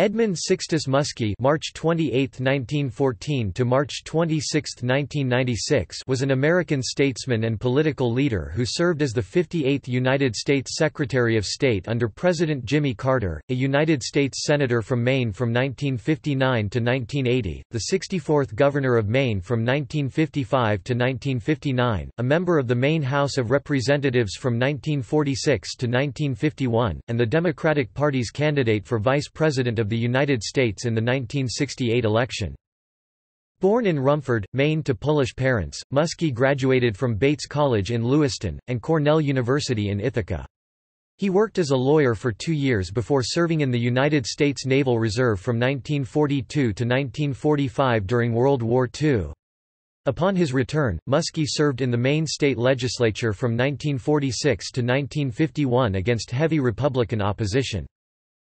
Edmund Sixtus Muskie (March 28, 1914 to March 26, 1996) was an American statesman and political leader who served as the 58th United States Secretary of State under President Jimmy Carter, a United States Senator from Maine from 1959 to 1980, the 64th Governor of Maine from 1955 to 1959, a member of the Maine House of Representatives from 1946 to 1951, and the Democratic Party's candidate for Vice President of the United States in the 1968 election. Born in Rumford, Maine to Polish parents, Muskie graduated from Bates College in Lewiston, and Cornell University in Ithaca. He worked as a lawyer for 2 years before serving in the United States Naval Reserve from 1942 to 1945 during World War II. Upon his return, Muskie served in the Maine state legislature from 1946 to 1951 against heavy Republican opposition.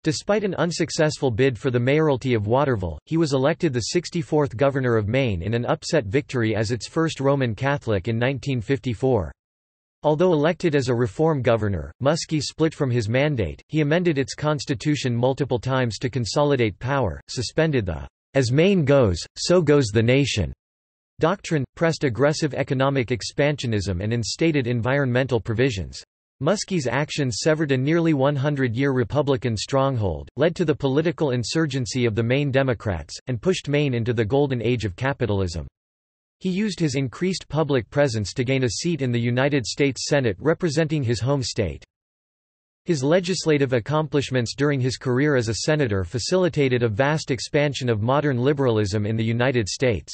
Despite an unsuccessful bid for the mayoralty of Waterville, he was elected the 64th governor of Maine in an upset victory as its first Roman Catholic in 1954. Although elected as a reform governor, Muskie split from his mandate. He amended its constitution multiple times to consolidate power, suspended the "As Maine goes, so goes the nation" doctrine, pressed aggressive economic expansionism, and instated environmental provisions. Muskie's actions severed a nearly 100-year Republican stronghold, led to the political insurgency of the Maine Democrats, and pushed Maine into the golden age of capitalism. He used his increased public presence to gain a seat in the United States Senate representing his home state. His legislative accomplishments during his career as a senator facilitated a vast expansion of modern liberalism in the United States.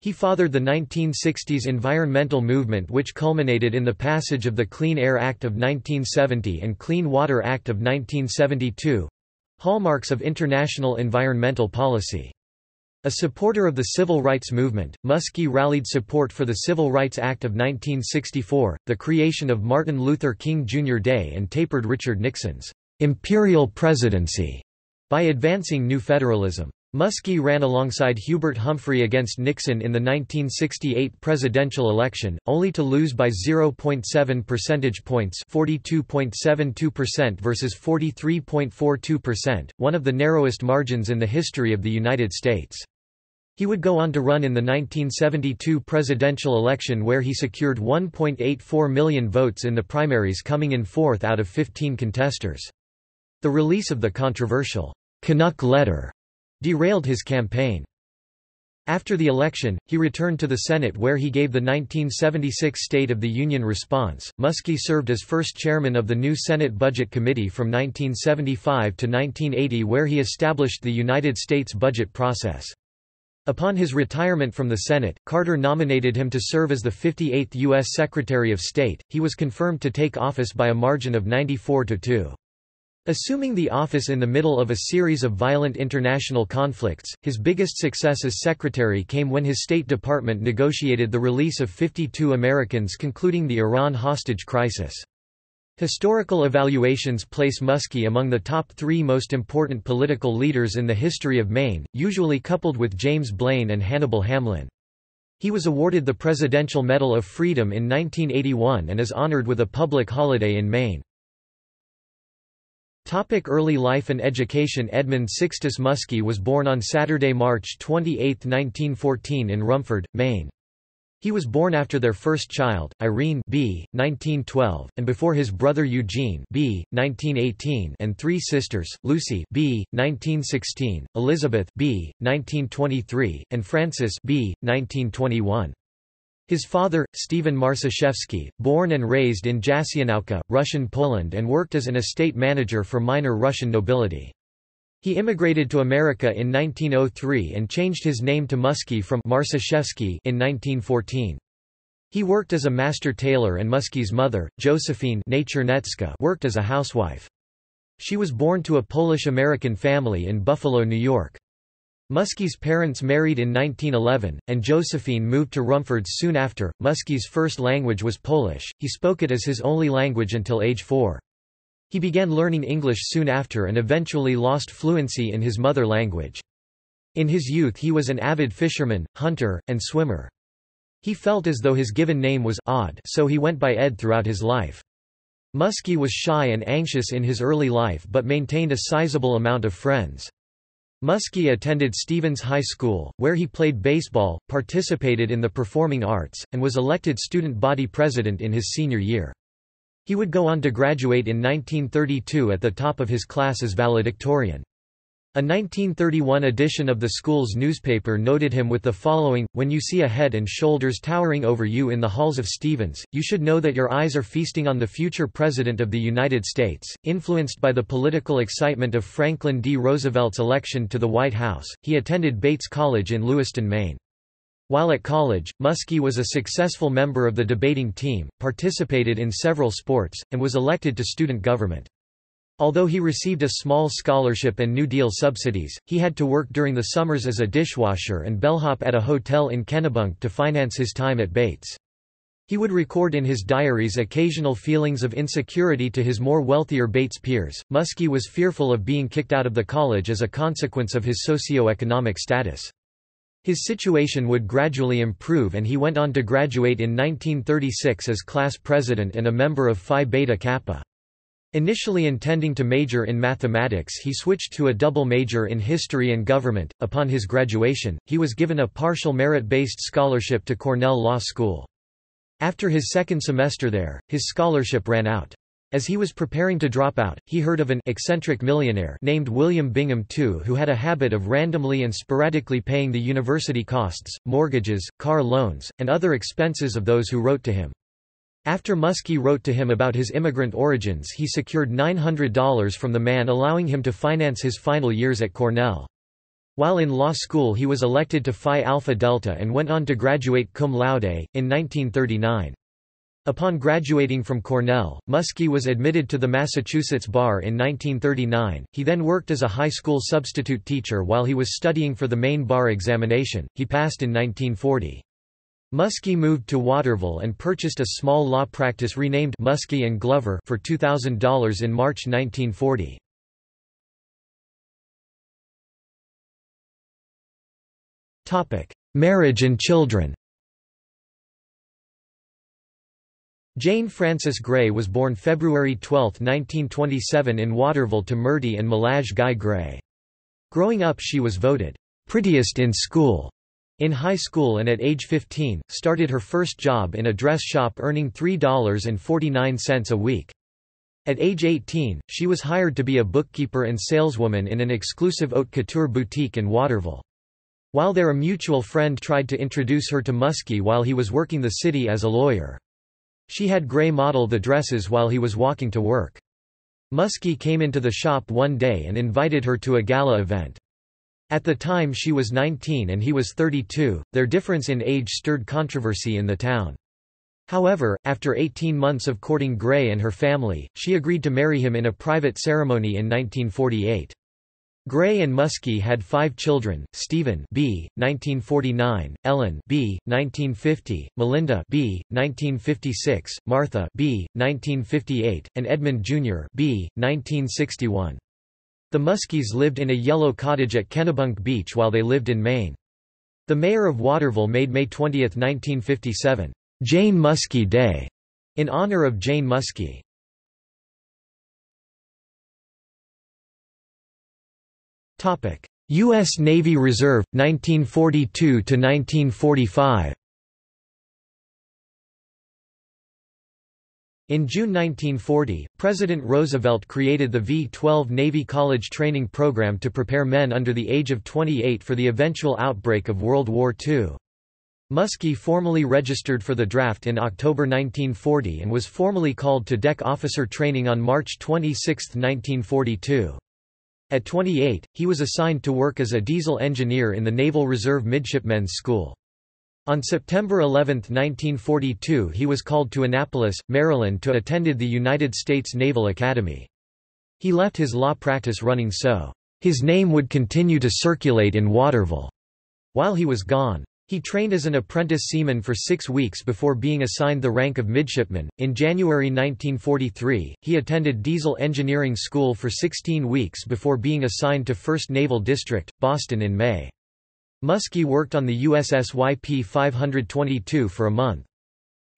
He fathered the 1960s environmental movement, which culminated in the passage of the Clean Air Act of 1970 and Clean Water Act of 1972—hallmarks of international environmental policy. A supporter of the civil rights movement, Muskie rallied support for the Civil Rights Act of 1964, the creation of Martin Luther King Jr. Day, and tapered Richard Nixon's "imperial presidency" by advancing new federalism. Muskie ran alongside Hubert Humphrey against Nixon in the 1968 presidential election, only to lose by 0.7 percentage points, 42.72% versus 43.42%, one of the narrowest margins in the history of the United States. He would go on to run in the 1972 presidential election, where he secured 1.84 million votes in the primaries, coming in fourth out of 15 contesters. The release of the controversial Canuck letter derailed his campaign. After the election, he returned to the Senate, where he gave the 1976 State of the Union response. Muskie served as first chairman of the new Senate Budget Committee from 1975 to 1980, where he established the United States budget process. Upon his retirement from the Senate, Carter nominated him to serve as the 58th U.S. Secretary of State. He was confirmed to take office by a margin of 94-2. Assuming the office in the middle of a series of violent international conflicts, his biggest success as secretary came when his State Department negotiated the release of 52 Americans, concluding the Iran hostage crisis. Historical evaluations place Muskie among the top three most important political leaders in the history of Maine, usually coupled with James Blaine and Hannibal Hamlin. He was awarded the Presidential Medal of Freedom in 1981 and is honored with a public holiday in Maine. Early life and education. Edmund Sixtus Muskie was born on Saturday, March 28, 1914 in Rumford, Maine. He was born after their first child, Irene B. 1912, and before his brother Eugene B. 1918 and three sisters, Lucy B. 1916, Elizabeth B. 1923, and Frances B. 1921. His father, Steven Marsyshevsky, born and raised in Jasienica, Russian Poland, and worked as an estate manager for minor Russian nobility. He immigrated to America in 1903 and changed his name to Muskie from Marsyshevsky in 1914. He worked as a master tailor, and Muskie's mother, Josephine Nachernetska, worked as a housewife. She was born to a Polish-American family in Buffalo, New York. Muskie's parents married in 1911, and Josephine moved to Rumford soon after. Muskie's first language was Polish. He spoke it as his only language until age 4. He began learning English soon after and eventually lost fluency in his mother language. In his youth, he was an avid fisherman, hunter, and swimmer. He felt as though his given name was odd, so he went by Ed throughout his life. Muskie was shy and anxious in his early life but maintained a sizable amount of friends. Muskie attended Stevens High School, where he played baseball, participated in the performing arts, and was elected student body president in his senior year. He would go on to graduate in 1932 at the top of his class as valedictorian. A 1931 edition of the school's newspaper noted him with the following: "When you see a head and shoulders towering over you in the halls of Stevens, you should know that your eyes are feasting on the future President of the United States." Influenced by the political excitement of Franklin D. Roosevelt's election to the White House, he attended Bates College in Lewiston, Maine. While at college, Muskie was a successful member of the debating team, participated in several sports, and was elected to student government. Although he received a small scholarship and New Deal subsidies, he had to work during the summers as a dishwasher and bellhop at a hotel in Kennebunk to finance his time at Bates. He would record in his diaries occasional feelings of insecurity to his more wealthier Bates peers. Muskie was fearful of being kicked out of the college as a consequence of his socioeconomic status. His situation would gradually improve, and he went on to graduate in 1936 as class president and a member of Phi Beta Kappa. Initially intending to major in mathematics, he switched to a double major in history and government. Upon his graduation, he was given a partial merit-based scholarship to Cornell Law School. After his second semester there, his scholarship ran out. As he was preparing to drop out, he heard of an eccentric millionaire named William Bingham II who had a habit of randomly and sporadically paying the university costs, mortgages, car loans, and other expenses of those who wrote to him. After Muskie wrote to him about his immigrant origins, he secured $900 from the man, allowing him to finance his final years at Cornell. While in law school, he was elected to Phi Alpha Delta and went on to graduate cum laude in 1939. Upon graduating from Cornell, Muskie was admitted to the Massachusetts bar in 1939. He then worked as a high school substitute teacher while he was studying for the main bar examination. He passed in 1940. Muskie moved to Waterville and purchased a small law practice renamed Muskie and Glover for $2,000 in March 1940. Topic: Marriage and children. Jane Frances Gray was born February 12, 1927 in Waterville to Murdie and Malage Guy Gray. Growing up, she was voted prettiest in school. In high school and at age 15, started her first job in a dress shop, earning $3.49 a week. At age 18, she was hired to be a bookkeeper and saleswoman in an exclusive haute couture boutique in Waterville. While there, a mutual friend tried to introduce her to Muskie while he was working the city as a lawyer. She had Gray model the dresses while he was walking to work. Muskie came into the shop one day and invited her to a gala event. At the time she was 19 and he was 32, their difference in age stirred controversy in the town. However, after 18 months of courting Gray and her family, she agreed to marry him in a private ceremony in 1948. Gray and Muskie had 5 children: Stephen B. 1949, Ellen B. 1950, Melinda B. 1956, Martha B. 1958, and Edmund Jr. B. 1961. The Muskies lived in a yellow cottage at Kennebunk Beach while they lived in Maine. The mayor of Waterville made May 20, 1957, Jane Muskie Day, in honor of Jane Muskie. U.S. Navy Reserve, 1942–1945. In June 1940, President Roosevelt created the V-12 Navy College Training Program to prepare men under the age of 28 for the eventual outbreak of World War II. Muskie formally registered for the draft in October 1940 and was formally called to deck officer training on March 26, 1942. At 28, he was assigned to work as a diesel engineer in the Naval Reserve Midshipmen's School. On September 11, 1942, he was called to Annapolis, Maryland to attend the United States Naval Academy. He left his law practice running so his name would continue to circulate in Waterville while he was gone. He trained as an apprentice seaman for 6 weeks before being assigned the rank of midshipman. In January 1943, he attended Diesel Engineering School for 16 weeks before being assigned to 1st Naval District, Boston in May. Muskie worked on the USS YP 522 for a month.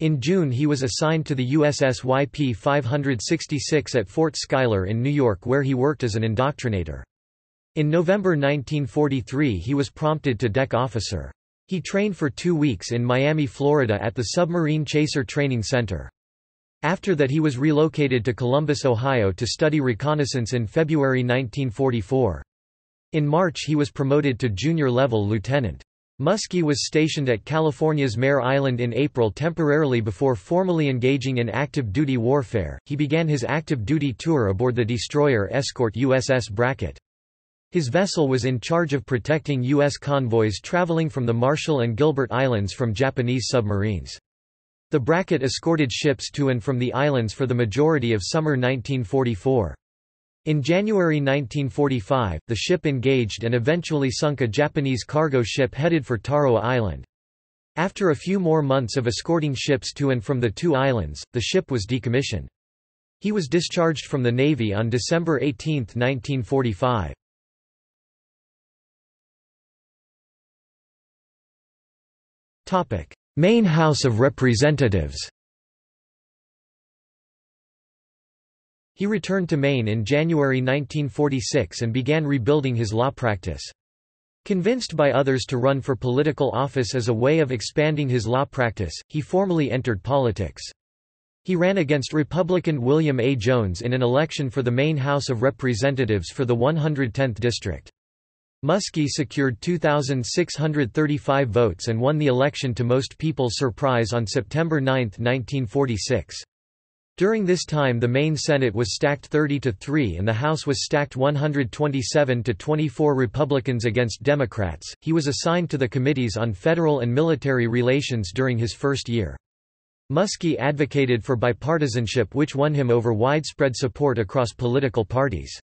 In June he was assigned to the USS YP 566 at Fort Schuyler in New York, where he worked as an indoctrinator. In November 1943 he was promoted to deck officer. He trained for 2 weeks in Miami, Florida at the Submarine Chaser Training Center. After that he was relocated to Columbus, Ohio to study reconnaissance in February 1944. In March he was promoted to junior-level lieutenant. Muskie was stationed at California's Mare Island in April temporarily before formally engaging in active duty warfare. He began his active duty tour aboard the destroyer escort USS Brackett. His vessel was in charge of protecting U.S. convoys traveling from the Marshall and Gilbert Islands from Japanese submarines. The Brackett escorted ships to and from the islands for the majority of summer 1944. In January 1945, the ship engaged and eventually sunk a Japanese cargo ship headed for Taro Island. After a few more months of escorting ships to and from the two islands, the ship was decommissioned. He was discharged from the Navy on December 18, 1945. Maine House of Representatives. He returned to Maine in January 1946 and began rebuilding his law practice. Convinced by others to run for political office as a way of expanding his law practice, he formally entered politics. He ran against Republican William A. Jones in an election for the Maine House of Representatives for the 110th District. Muskie secured 2,635 votes and won the election to most people's surprise on September 9, 1946. During this time the Maine Senate was stacked 30-3 and the House was stacked 127-24 Republicans against Democrats. He was assigned to the committees on federal and military relations during his first year. Muskie advocated for bipartisanship, which won him over widespread support across political parties.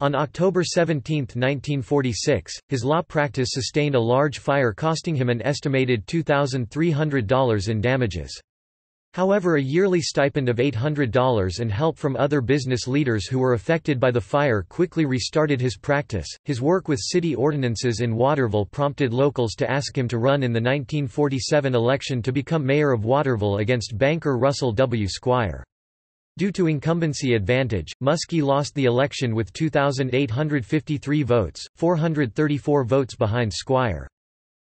On October 17, 1946, his law practice sustained a large fire costing him an estimated $2,300 in damages. However, a yearly stipend of $800 and help from other business leaders who were affected by the fire quickly restarted his practice. His work with city ordinances in Waterville prompted locals to ask him to run in the 1947 election to become mayor of Waterville against banker Russell W. Squire. Due to incumbency advantage, Muskie lost the election with 2,853 votes, 434 votes behind Squire.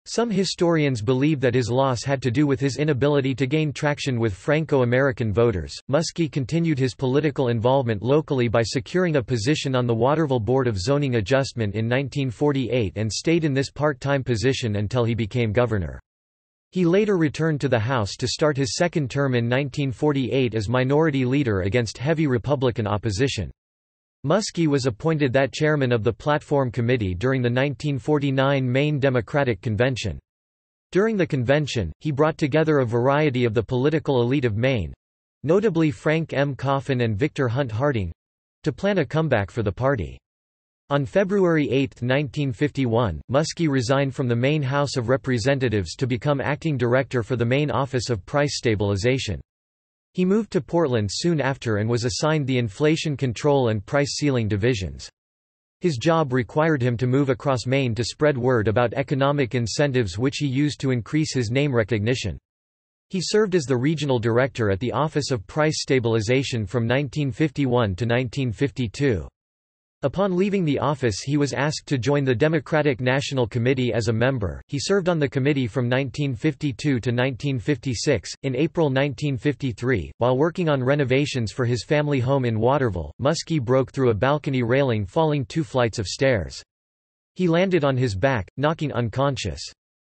Some historians believe that his loss had to do with his inability to gain traction with Franco-American voters. Muskie continued his political involvement locally by securing a position on the Waterville Board of Zoning Adjustment in 1948 and stayed in this part-time position until he became governor. He later returned to the House to start his second term in 1948 as minority leader against heavy Republican opposition. Muskie was appointed that chairman of the Platform Committee during the 1949 Maine Democratic Convention. During the convention, he brought together a variety of the political elite of Maine—notably Frank M. Coffin and Victor Hunt Harding—to plan a comeback for the party. On February 8, 1951, Muskie resigned from the Maine House of Representatives to become acting director for the Maine Office of Price Stabilization. He moved to Portland soon after and was assigned the Inflation Control and Price Ceiling divisions. His job required him to move across Maine to spread word about economic incentives, which he used to increase his name recognition. He served as the regional director at the Office of Price Stabilization from 1951 to 1952. Upon leaving the office he was asked to join the Democratic National Committee as a member. He served on the committee from 1952 to 1956. In April 1953, while working on renovations for his family home in Waterville, Muskie broke through a balcony railing falling 2 flights of stairs. He landed on his back, knocking unconscious.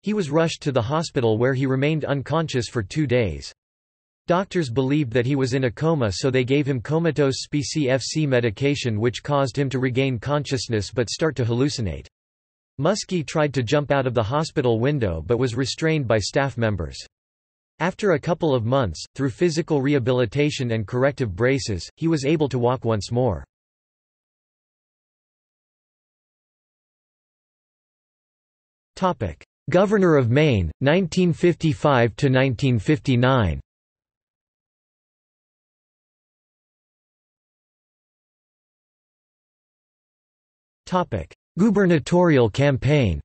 He was rushed to the hospital where he remained unconscious for 2 days. Doctors believed that he was in a coma, so they gave him comatose specie-FC medication which caused him to regain consciousness but start to hallucinate. Muskie tried to jump out of the hospital window but was restrained by staff members. After a couple of months, through physical rehabilitation and corrective braces, he was able to walk once more. Governor of Maine, 1955–1959. Gubernatorial campaign.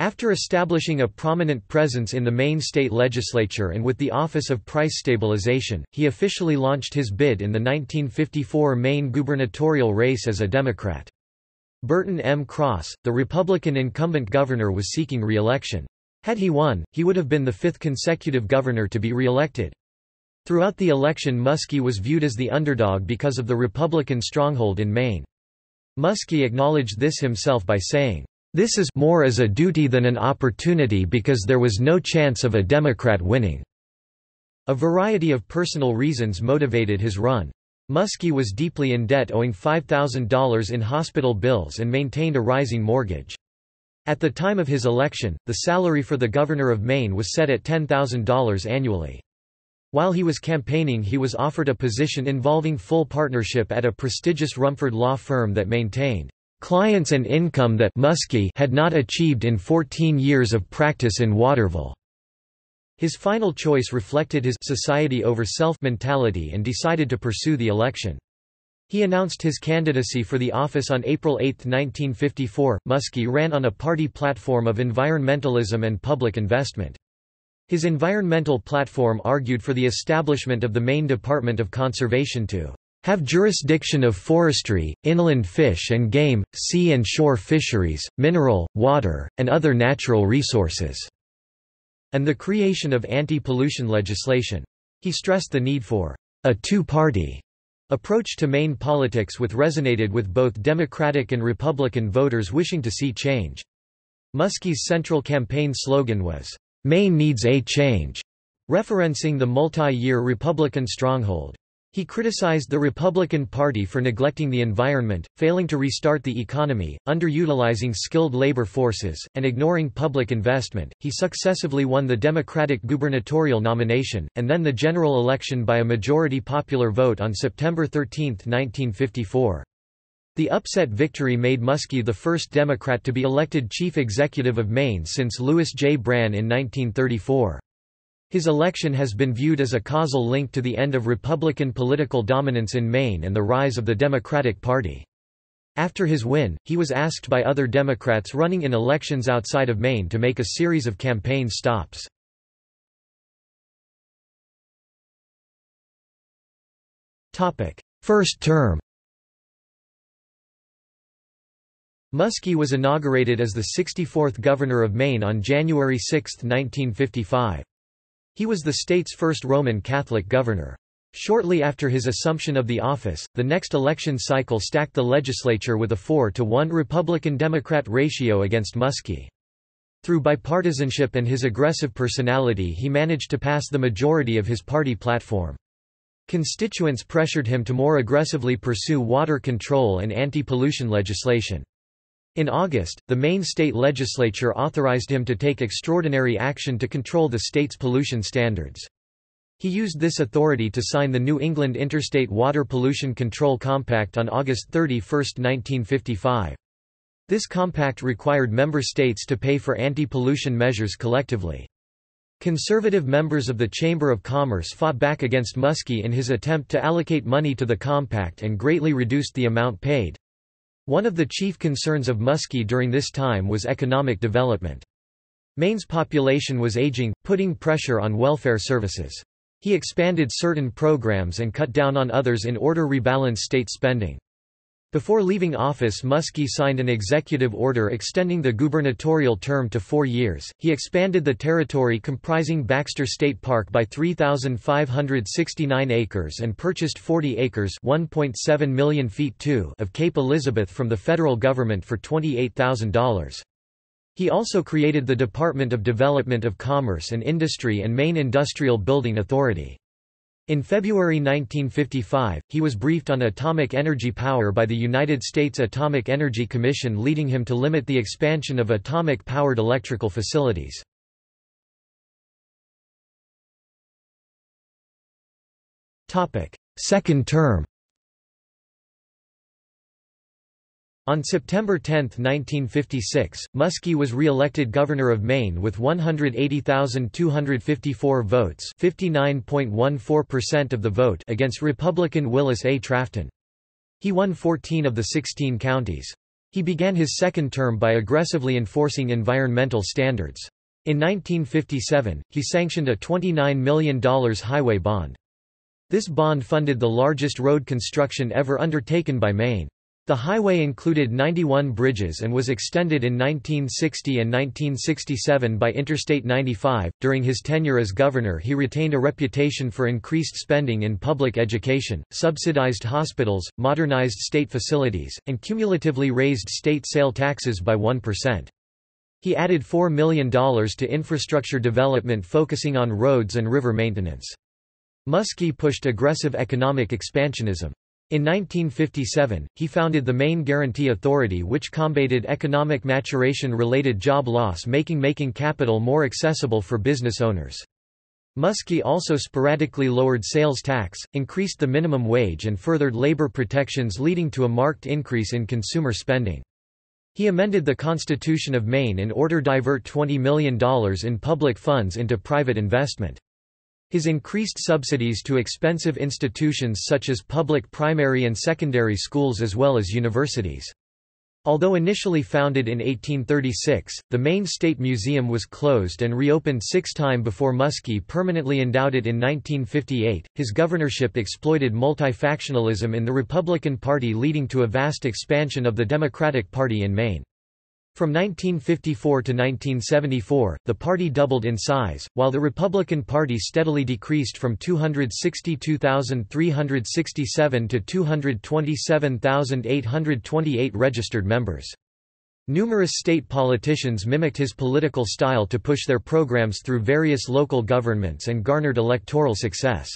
After establishing a prominent presence in the Maine state legislature and with the Office of Price Stabilization, he officially launched his bid in the 1954 Maine gubernatorial race as a Democrat. Burton M. Cross, the Republican incumbent governor, was seeking re-election. Had he won, he would have been the fifth consecutive governor to be re-elected. Throughout the election, Muskie was viewed as the underdog because of the Republican stronghold in Maine. Muskie acknowledged this himself by saying, "This is more as a duty than an opportunity because there was no chance of a Democrat winning." A variety of personal reasons motivated his run. Muskie was deeply in debt, owing $5,000 in hospital bills, and maintained a rising mortgage. At the time of his election, the salary for the governor of Maine was set at $10,000 annually. While he was campaigning, he was offered a position involving full partnership at a prestigious Rumford law firm that maintained clients and income that Muskie had not achieved in 14 years of practice in Waterville. His final choice reflected his society over self mentality and decided to pursue the election. He announced his candidacy for the office on April 8, 1954. Muskie ran on a party platform of environmentalism and public investment. His environmental platform argued for the establishment of the Maine Department of Conservation to have jurisdiction of forestry, inland fish and game, sea and shore fisheries, mineral, water, and other natural resources, and the creation of anti-pollution legislation. He stressed the need for a two-party approach to Maine politics, which resonated with both Democratic and Republican voters wishing to see change. Muskie's central campaign slogan was, "Maine needs a change," referencing the multi-year Republican stronghold. He criticized the Republican Party for neglecting the environment, failing to restart the economy, underutilizing skilled labor forces, and ignoring public investment. He successively won the Democratic gubernatorial nomination, and then the general election by a majority popular vote on September 13, 1954. The upset victory made Muskie the first Democrat to be elected chief executive of Maine since Lewis J. Brann in 1934. His election has been viewed as a causal link to the end of Republican political dominance in Maine and the rise of the Democratic Party. After his win, he was asked by other Democrats running in elections outside of Maine to make a series of campaign stops. First term. Muskie was inaugurated as the 64th governor of Maine on January 6, 1955. He was the state's first Roman Catholic governor. Shortly after his assumption of the office, the next election cycle stacked the legislature with a 4-to-1 Republican-Democrat ratio against Muskie. Through bipartisanship and his aggressive personality, he managed to pass the majority of his party platform. Constituents pressured him to more aggressively pursue water control and anti-pollution legislation. In August, the Maine state legislature authorized him to take extraordinary action to control the state's pollution standards. He used this authority to sign the New England Interstate Water Pollution Control Compact on August 31, 1955. This compact required member states to pay for anti-pollution measures collectively. Conservative members of the Chamber of Commerce fought back against Muskie in his attempt to allocate money to the compact and greatly reduced the amount paid. One of the chief concerns of Muskie during this time was economic development. Maine's population was aging, putting pressure on welfare services. He expanded certain programs and cut down on others in order to rebalance state spending. Before leaving office, Muskie signed an executive order extending the gubernatorial term to 4 years. He expanded the territory comprising Baxter State Park by 3,569 acres and purchased 40 acres (1.7 million feet2) of Cape Elizabeth from the federal government for $28,000. He also created the Department of Development of Commerce and Industry and Maine Industrial Building Authority. In February 1955, he was briefed on atomic energy power by the United States Atomic Energy Commission, leading him to limit the expansion of atomic-powered electrical facilities. Second term. On September 10, 1956, Muskie was re-elected governor of Maine with 180,254 votes, 59.14% of the vote, against Republican Willis A. Trafton. He won 14 of the 16 counties. He began his second term by aggressively enforcing environmental standards. In 1957, he sanctioned a $29 million highway bond. This bond funded the largest road construction ever undertaken by Maine. The highway included 91 bridges and was extended in 1960 and 1967 by Interstate 95. During his tenure as governor, he retained a reputation for increased spending in public education, subsidized hospitals, modernized state facilities, and cumulatively raised state sale taxes by 1%. He added $4 million to infrastructure development focusing on roads and river maintenance. Muskie pushed aggressive economic expansionism. In 1957, he founded the Maine Guarantee Authority, which combated economic maturation-related job loss, making capital more accessible for business owners. Muskie also sporadically lowered sales tax, increased the minimum wage and furthered labor protections, leading to a marked increase in consumer spending. He amended the Constitution of Maine in order to divert $20 million in public funds into private investment. His increased subsidies to expensive institutions such as public primary and secondary schools as well as universities. Although initially founded in 1836, the Maine State Museum was closed and reopened 6 times before Muskie permanently endowed it in 1958. His governorship exploited multifactionalism in the Republican Party, leading to a vast expansion of the Democratic Party in Maine. From 1954 to 1974, the party doubled in size, while the Republican Party steadily decreased from 262,367 to 227,828 registered members. Numerous state politicians mimicked his political style to push their programs through various local governments and garnered electoral success.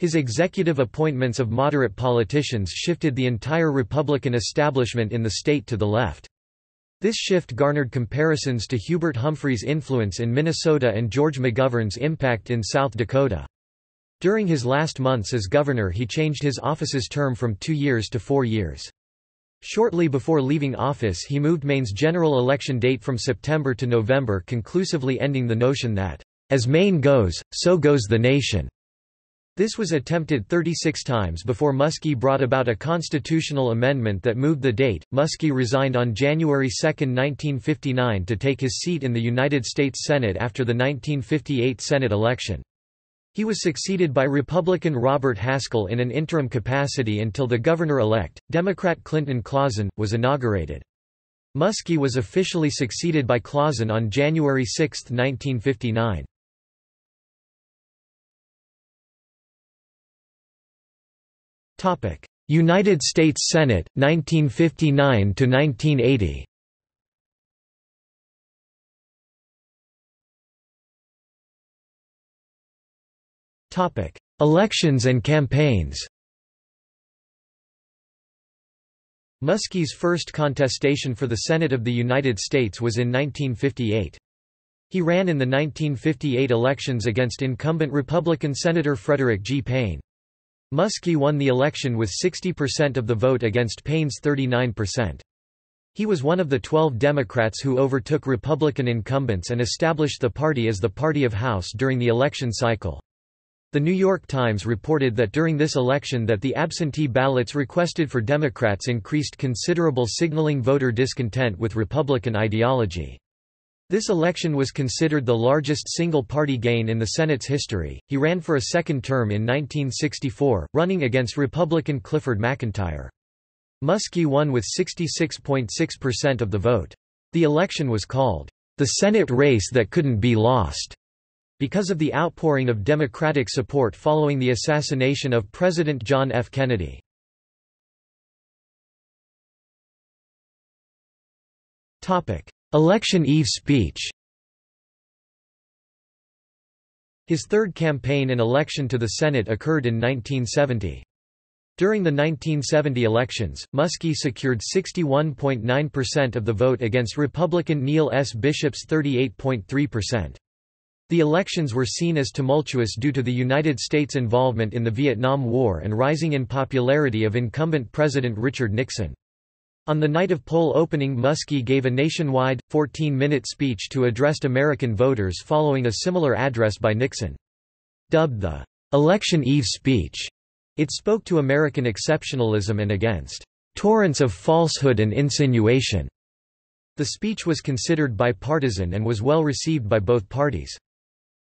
His executive appointments of moderate politicians shifted the entire Republican establishment in the state to the left. This shift garnered comparisons to Hubert Humphrey's influence in Minnesota and George McGovern's impact in South Dakota. During his last months as governor, he changed his office's term from 2 years to 4 years. Shortly before leaving office, he moved Maine's general election date from September to November, conclusively ending the notion that, "As Maine goes, so goes the nation." This was attempted 36 times before Muskie brought about a constitutional amendment that moved the date. Muskie resigned on January 2, 1959, to take his seat in the United States Senate after the 1958 Senate election. He was succeeded by Republican Robert Haskell in an interim capacity until the governor-elect, Democrat Clinton Clausen, was inaugurated. Muskie was officially succeeded by Clausen on January 6, 1959. United States Senate, 1959–1980. Elections and campaigns. Muskie's first contestation for the Senate of the United States was in 1958. He ran in the 1958 elections against incumbent Republican Senator Frederick G. Payne. Muskie won the election with 60% of the vote against Payne's 39%. He was one of the 12 Democrats who overtook Republican incumbents and established the party as the Party of House during the election cycle. The New York Times reported that during this election that the absentee ballots requested for Democrats increased considerable, signaling voter discontent with Republican ideology. This election was considered the largest single-party gain in the Senate's history. He ran for a second term in 1964, running against Republican Clifford McIntyre. Muskie won with 66.6% of the vote. The election was called, "The Senate Race That Couldn't Be Lost," because of the outpouring of Democratic support following the assassination of President John F. Kennedy. Election Eve speech. His third campaign and election to the Senate occurred in 1970. During the 1970 elections, Muskie secured 61.9% of the vote against Republican Neil S. Bishop's 38.3%. The elections were seen as tumultuous due to the United States' involvement in the Vietnam War and rising in popularity of incumbent President Richard Nixon. On the night of poll opening, Muskie gave a nationwide, 14-minute speech to address American voters following a similar address by Nixon. Dubbed the "Election Eve Speech," it spoke to American exceptionalism and against torrents of falsehood and insinuation. The speech was considered bipartisan and was well received by both parties.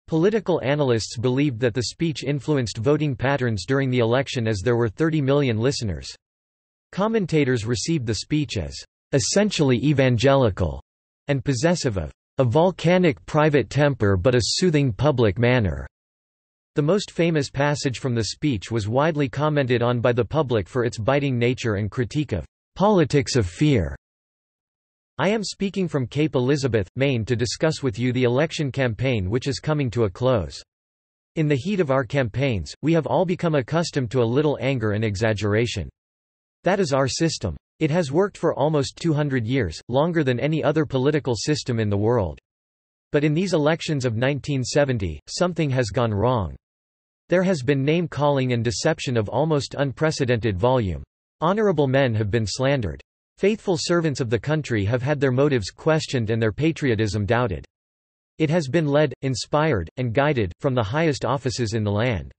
Political analysts believed that the speech influenced voting patterns during the election, as there were 30 million listeners. Commentators received the speech as essentially evangelical and possessive of a volcanic private temper but a soothing public manner. The most famous passage from the speech was widely commented on by the public for its biting nature and critique of politics of fear. I am speaking from Cape Elizabeth, Maine, to discuss with you the election campaign which is coming to a close. In the heat of our campaigns, we have all become accustomed to a little anger and exaggeration. That is our system. It has worked for almost 200 years, longer than any other political system in the world. But in these elections of 1970, something has gone wrong. There has been name-calling and deception of almost unprecedented volume. Honorable men have been slandered. Faithful servants of the country have had their motives questioned and their patriotism doubted. It has been led, inspired, and guided from the highest offices in the land.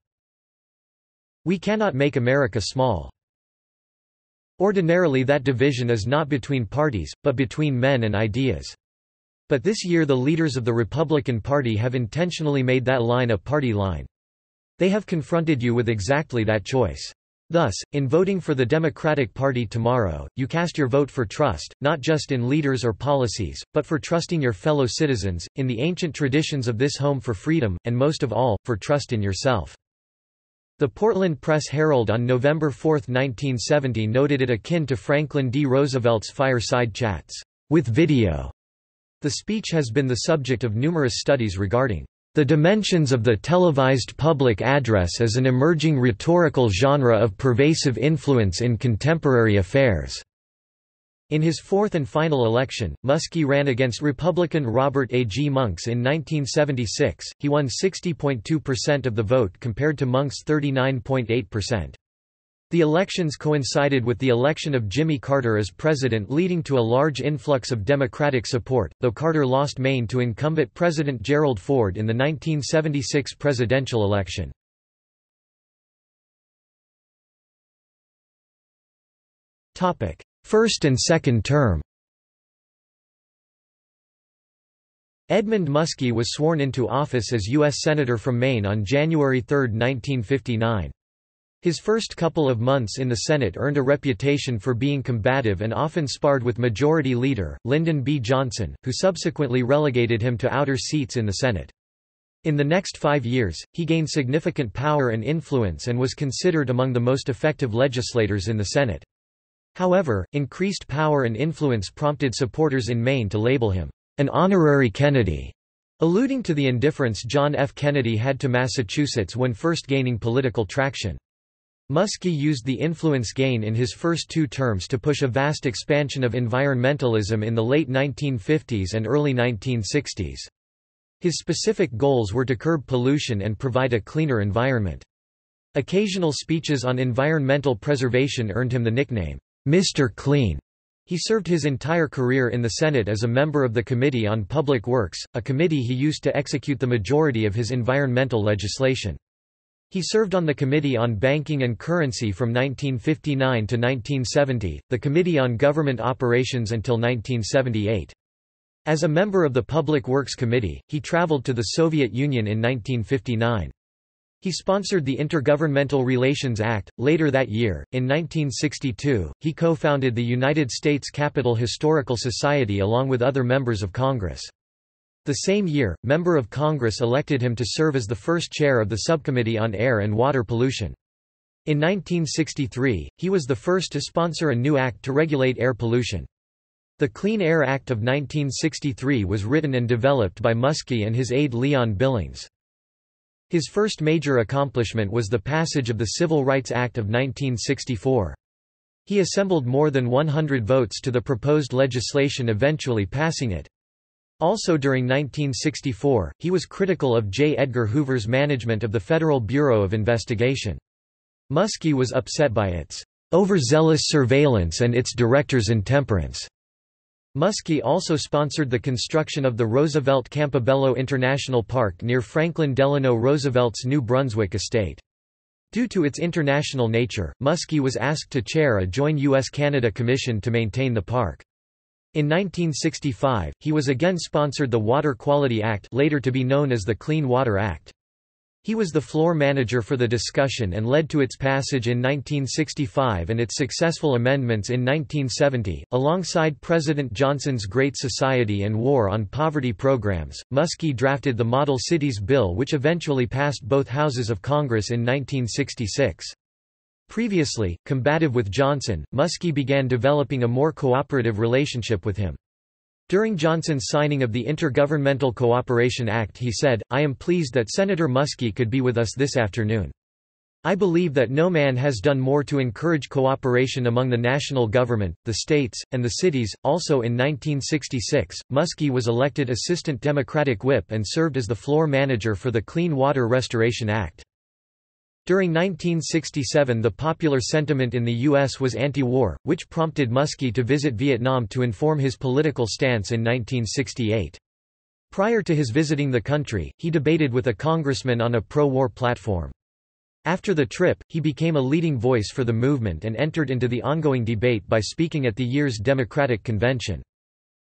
We cannot make America small. Ordinarily, that division is not between parties, but between men and ideas. But this year the leaders of the Republican Party have intentionally made that line a party line. They have confronted you with exactly that choice. Thus, in voting for the Democratic Party tomorrow, you cast your vote for trust, not just in leaders or policies, but for trusting your fellow citizens, in the ancient traditions of this home for freedom, and most of all, for trust in yourself. The Portland Press-Herald on November 4, 1970 noted it akin to Franklin D. Roosevelt's fireside chats, with video. The speech has been the subject of numerous studies regarding the dimensions of the televised public address as an emerging rhetorical genre of pervasive influence in contemporary affairs. In his fourth and final election, Muskie ran against Republican Robert A. G. Monks in 1976. He won 60.2% of the vote compared to Monks' 39.8%. The elections coincided with the election of Jimmy Carter as president, leading to a large influx of Democratic support, though Carter lost Maine to incumbent President Gerald Ford in the 1976 presidential election. First and second term. Edmund Muskie was sworn into office as U.S. Senator from Maine on January 3, 1959. His first couple of months in the Senate earned a reputation for being combative and often sparred with Majority Leader, Lyndon B. Johnson, who subsequently relegated him to outer seats in the Senate. In the next 5 years, he gained significant power and influence and was considered among the most effective legislators in the Senate. However, increased power and influence prompted supporters in Maine to label him an honorary Kennedy, alluding to the indifference John F. Kennedy had to Massachusetts when first gaining political traction. Muskie used the influence gained in his first two terms to push a vast expansion of environmentalism in the late 1950s and early 1960s. His specific goals were to curb pollution and provide a cleaner environment. Occasional speeches on environmental preservation earned him the nickname, Mr. Clean. He served his entire career in the Senate as a member of the Committee on Public Works, a committee he used to execute the majority of his environmental legislation. He served on the Committee on Banking and Currency from 1959 to 1970, the Committee on Government Operations until 1978. As a member of the Public Works Committee, he traveled to the Soviet Union in 1959. He sponsored the Intergovernmental Relations Act. Later that year, in 1962, he co-founded the United States Capitol Historical Society along with other members of Congress. The same year, member of Congress elected him to serve as the first chair of the Subcommittee on Air and Water Pollution. In 1963, he was the first to sponsor a new act to regulate air pollution. The Clean Air Act of 1963 was written and developed by Muskie and his aide Leon Billings. His first major accomplishment was the passage of the Civil Rights Act of 1964. He assembled more than 100 votes to the proposed legislation, eventually passing it. Also during 1964, he was critical of J. Edgar Hoover's management of the Federal Bureau of Investigation. Muskie was upset by its overzealous surveillance and its director's intemperance. Muskie also sponsored the construction of the Roosevelt Campobello International Park near Franklin Delano Roosevelt's New Brunswick estate. Due to its international nature, Muskie was asked to chair a joint U.S.-Canada commission to maintain the park. In 1965, he was again sponsored the Water Quality Act, later to be known as the Clean Water Act. He was the floor manager for the discussion and led to its passage in 1965 and its successful amendments in 1970. Alongside President Johnson's Great Society and War on Poverty programs, Muskie drafted the Model Cities Bill, which eventually passed both houses of Congress in 1966. Previously, combative with Johnson, Muskie began developing a more cooperative relationship with him. During Johnson's signing of the Intergovernmental Cooperation Act, he said, "I am pleased that Senator Muskie could be with us this afternoon. I believe that no man has done more to encourage cooperation among the national government, the states, and the cities." Also in 1966, Muskie was elected Assistant Democratic Whip and served as the floor manager for the Clean Water Restoration Act. During 1967, the popular sentiment in the U.S. was anti-war, which prompted Muskie to visit Vietnam to inform his political stance in 1968. Prior to his visiting the country, he debated with a congressman on a pro-war platform. After the trip, he became a leading voice for the movement and entered into the ongoing debate by speaking at the year's Democratic Convention.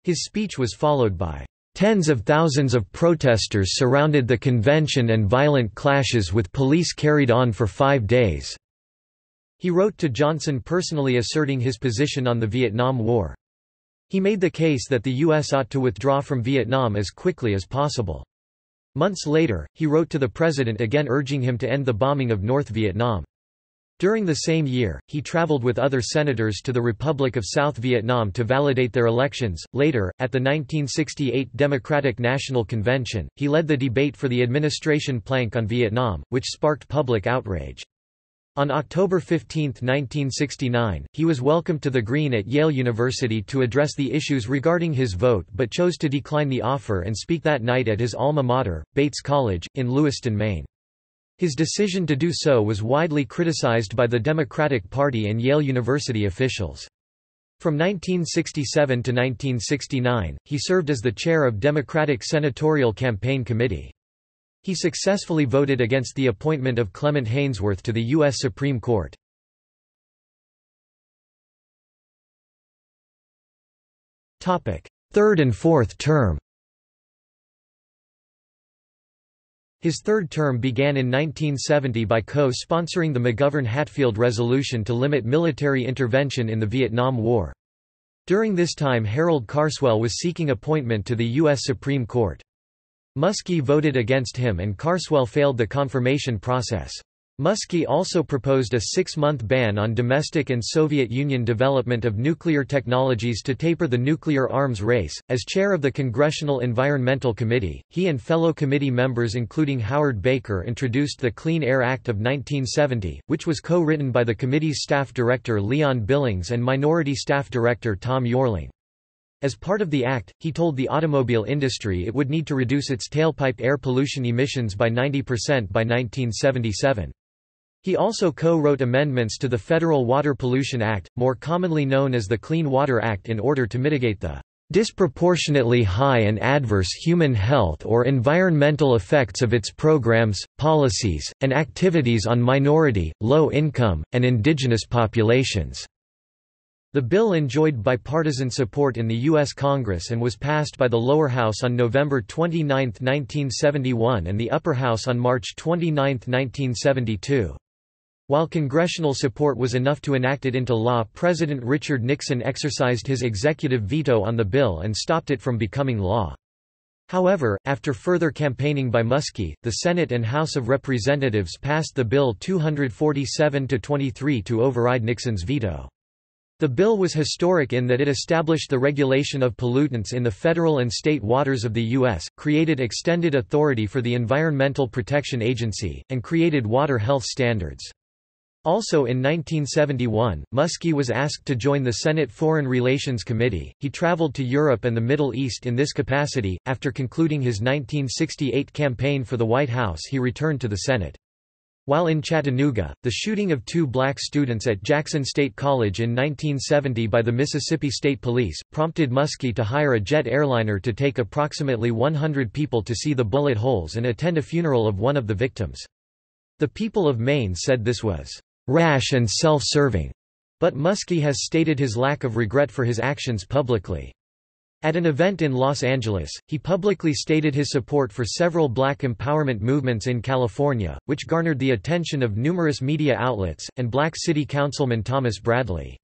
His speech was followed by tens of thousands of protesters surrounded the convention and violent clashes with police carried on for 5 days. He wrote to Johnson personally asserting his position on the Vietnam War. He made the case that the U.S. ought to withdraw from Vietnam as quickly as possible. Months later, he wrote to the president again urging him to end the bombing of North Vietnam. During the same year, he traveled with other senators to the Republic of South Vietnam to validate their elections. Later, at the 1968 Democratic National Convention, he led the debate for the administration plank on Vietnam, which sparked public outrage. On October 15, 1969, he was welcomed to the Green at Yale University to address the issues regarding his vote but chose to decline the offer and speak that night at his alma mater, Bates College, in Lewiston, Maine. His decision to do so was widely criticized by the Democratic Party and Yale University officials. From 1967 to 1969, he served as the chair of Democratic Senatorial Campaign Committee. He successfully voted against the appointment of Clement Hainsworth to the U.S. Supreme Court. Third and fourth term. His third term began in 1970 by co-sponsoring the McGovern-Hatfield Resolution to limit military intervention in the Vietnam War. During this time, Harold Carswell was seeking appointment to the U.S. Supreme Court. Muskie voted against him and Carswell failed the confirmation process. Muskie also proposed a 6-month ban on domestic and Soviet Union development of nuclear technologies to taper the nuclear arms race. As chair of the Congressional Environmental Committee, he and fellow committee members including Howard Baker introduced the Clean Air Act of 1970, which was co-written by the committee's staff director Leon Billings and minority staff director Tom Yorling. As part of the act, he told the automobile industry it would need to reduce its tailpipe air pollution emissions by 90% by 1977. He also co-wrote amendments to the Federal Water Pollution Act, more commonly known as the Clean Water Act, in order to mitigate the disproportionately high and adverse human health or environmental effects of its programs, policies, and activities on minority, low-income, and indigenous populations. The bill enjoyed bipartisan support in the U.S. Congress and was passed by the lower house on November 29, 1971 and the upper house on March 29, 1972. While congressional support was enough to enact it into law, President Richard Nixon exercised his executive veto on the bill and stopped it from becoming law. However, after further campaigning by Muskie, the Senate and House of Representatives passed the bill 247-23 to override Nixon's veto. The bill was historic in that it established the regulation of pollutants in the federal and state waters of the U.S., created extended authority for the Environmental Protection Agency, and created water health standards. Also in 1971, Muskie was asked to join the Senate Foreign Relations Committee. He traveled to Europe and the Middle East in this capacity. After concluding his 1968 campaign for the White House, he returned to the Senate. While in Chattanooga, the shooting of 2 black students at Jackson State College in 1970 by the Mississippi State Police prompted Muskie to hire a jet airliner to take approximately 100 people to see the bullet holes and attend a funeral of one of the victims. The people of Maine said this was rash and self-serving, but Muskie has stated his lack of regret for his actions publicly. At an event in Los Angeles, he publicly stated his support for several black empowerment movements in California, which garnered the attention of numerous media outlets, and black city councilman Thomas Bradley.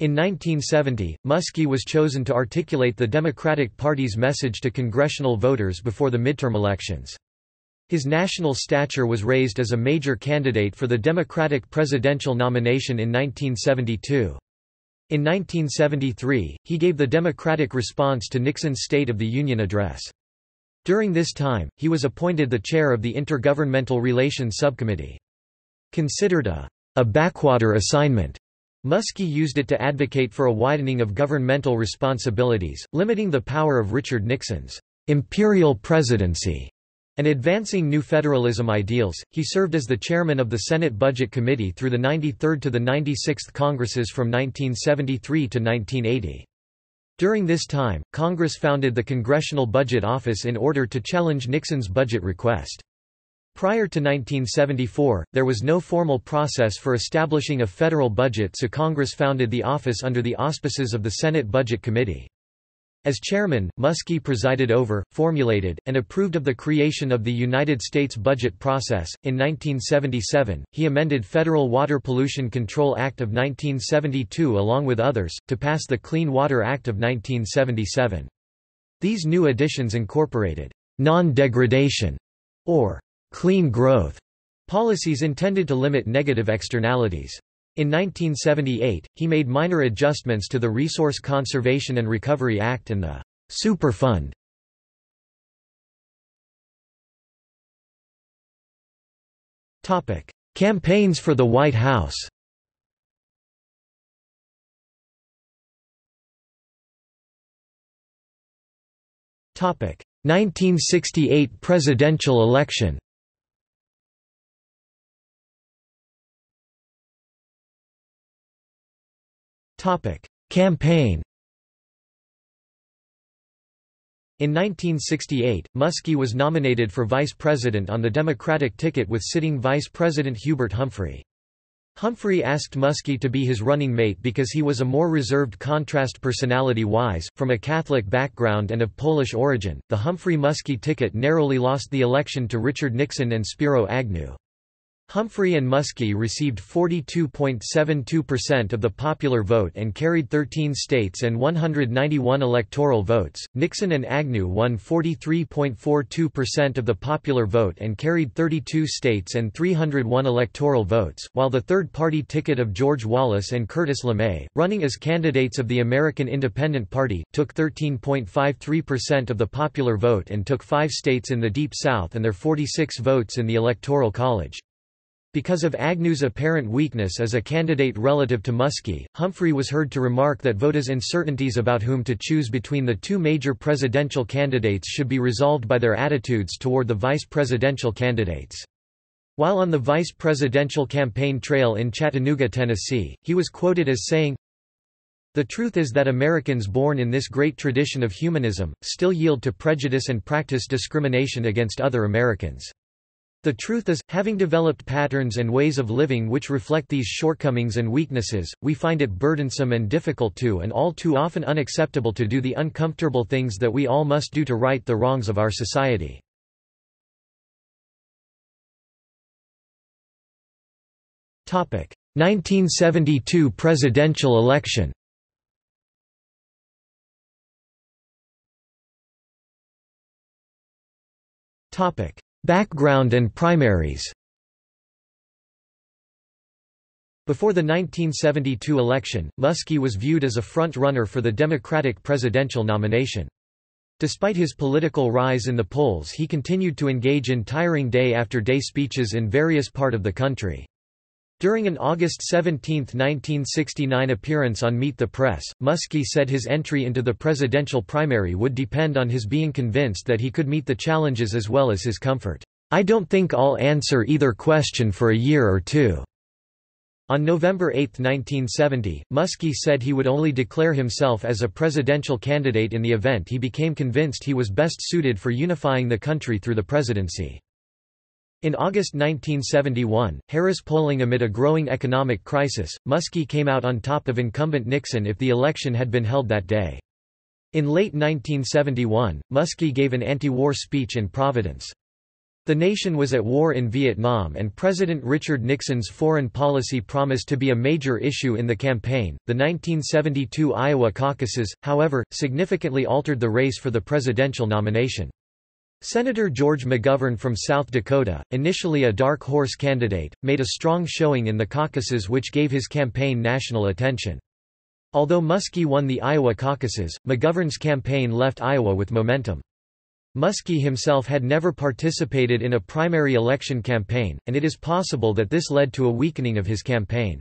In 1970, Muskie was chosen to articulate the Democratic Party's message to congressional voters before the midterm elections. His national stature was raised as a major candidate for the Democratic presidential nomination in 1972. In 1973, he gave the Democratic response to Nixon's State of the Union address. During this time, he was appointed the chair of the Intergovernmental Relations Subcommittee. Considered a backwater assignment, Muskie used it to advocate for a widening of governmental responsibilities, limiting the power of Richard Nixon's imperial presidency, and advancing new federalism ideals. He served as the chairman of the Senate Budget Committee through the 93rd to the 96th Congresses from 1973 to 1980. During this time, Congress founded the Congressional Budget Office in order to challenge Nixon's budget request. Prior to 1974, there was no formal process for establishing a federal budget, so Congress founded the office under the auspices of the Senate Budget Committee. As chairman, Muskie presided over, formulated, and approved of the creation of the United States budget process. In 1977, he amended Federal Water Pollution Control Act of 1972 along with others, to pass the Clean Water Act of 1977. These new additions incorporated non-degradation, or clean growth, policies intended to limit negative externalities. In 1978, he made minor adjustments to the Resource Conservation and Recovery Act and the Superfund. Topic: Campaigns for the White House. Topic: 1968 presidential election. Campaign. In 1968, Muskie was nominated for vice president on the Democratic ticket with sitting Vice President Hubert Humphrey. Humphrey asked Muskie to be his running mate because he was a more reserved contrast personality-wise. From a Catholic background and of Polish origin, the Humphrey-Muskie ticket narrowly lost the election to Richard Nixon and Spiro Agnew. Humphrey and Muskie received 42.72% of the popular vote and carried 13 states and 191 electoral votes. Nixon and Agnew won 43.42% of the popular vote and carried 32 states and 301 electoral votes, while the third-party ticket of George Wallace and Curtis LeMay, running as candidates of the American Independent Party, took 13.53% of the popular vote and took 5 states in the Deep South and their 46 votes in the Electoral College. Because of Agnew's apparent weakness as a candidate relative to Muskie, Humphrey was heard to remark that voters' uncertainties about whom to choose between the two major presidential candidates should be resolved by their attitudes toward the vice presidential candidates. While on the vice presidential campaign trail in Chattanooga, Tennessee, he was quoted as saying, "The truth is that Americans born in this great tradition of humanism, still yield to prejudice and practice discrimination against other Americans. The truth is, having developed patterns and ways of living which reflect these shortcomings and weaknesses, we find it burdensome and difficult to and all too often unacceptable to do the uncomfortable things that we all must do to right the wrongs of our society." Topic: 1972 presidential election. Topic: Background and primaries. Before the 1972 election, Muskie was viewed as a front-runner for the Democratic presidential nomination. Despite his political rise in the polls, he continued to engage in tiring day-after-day speeches in various parts of the country. During an August 17, 1969 appearance on Meet the Press, Muskie said his entry into the presidential primary would depend on his being convinced that he could meet the challenges as well as his comfort. "I don't think I'll answer either question for a year or two." On November 8, 1970, Muskie said he would only declare himself as a presidential candidate in the event he became convinced he was best suited for unifying the country through the presidency. In August 1971, Harris polling amid a growing economic crisis, Muskie came out on top of incumbent Nixon if the election had been held that day. In late 1971, Muskie gave an anti-war speech in Providence. The nation was at war in Vietnam, and President Richard Nixon's foreign policy promised to be a major issue in the campaign. The 1972 Iowa caucuses, however, significantly altered the race for the presidential nomination. Senator George McGovern from South Dakota, initially a dark horse candidate, made a strong showing in the caucuses, which gave his campaign national attention. Although Muskie won the Iowa caucuses, McGovern's campaign left Iowa with momentum. Muskie himself had never participated in a primary election campaign, and it is possible that this led to a weakening of his campaign.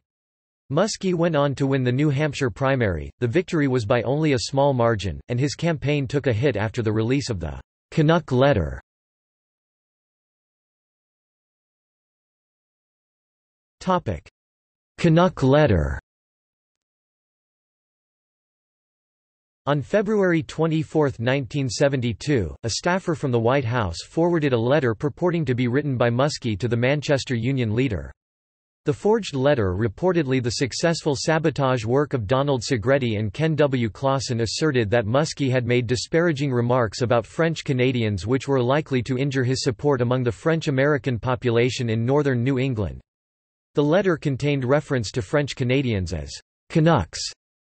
Muskie went on to win the New Hampshire primary, the victory was by only a small margin, and his campaign took a hit after the release of the Canuck Letter. Canuck Letter. On February 24, 1972, a staffer from the White House forwarded a letter purporting to be written by Muskie to the Manchester Union leader. The forged letter reportedly the successful sabotage work of Donald Segretti and Ken W. Clausen asserted that Muskie had made disparaging remarks about French Canadians which were likely to injure his support among the French-American population in northern New England. The letter contained reference to French Canadians as Canucks,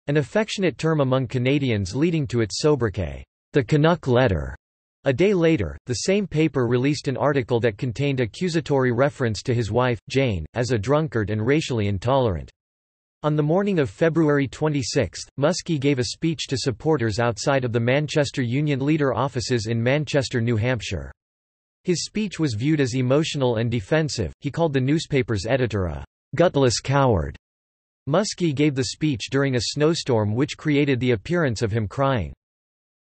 an affectionate term among Canadians leading to its sobriquet, the Canuck Letter. A day later, the same paper released an article that contained accusatory reference to his wife, Jane, as a drunkard and racially intolerant. On the morning of February 26, Muskie gave a speech to supporters outside of the Manchester Union leader offices in Manchester, New Hampshire. His speech was viewed as emotional and defensive. He called the newspaper's editor a gutless coward. Muskie gave the speech during a snowstorm which created the appearance of him crying.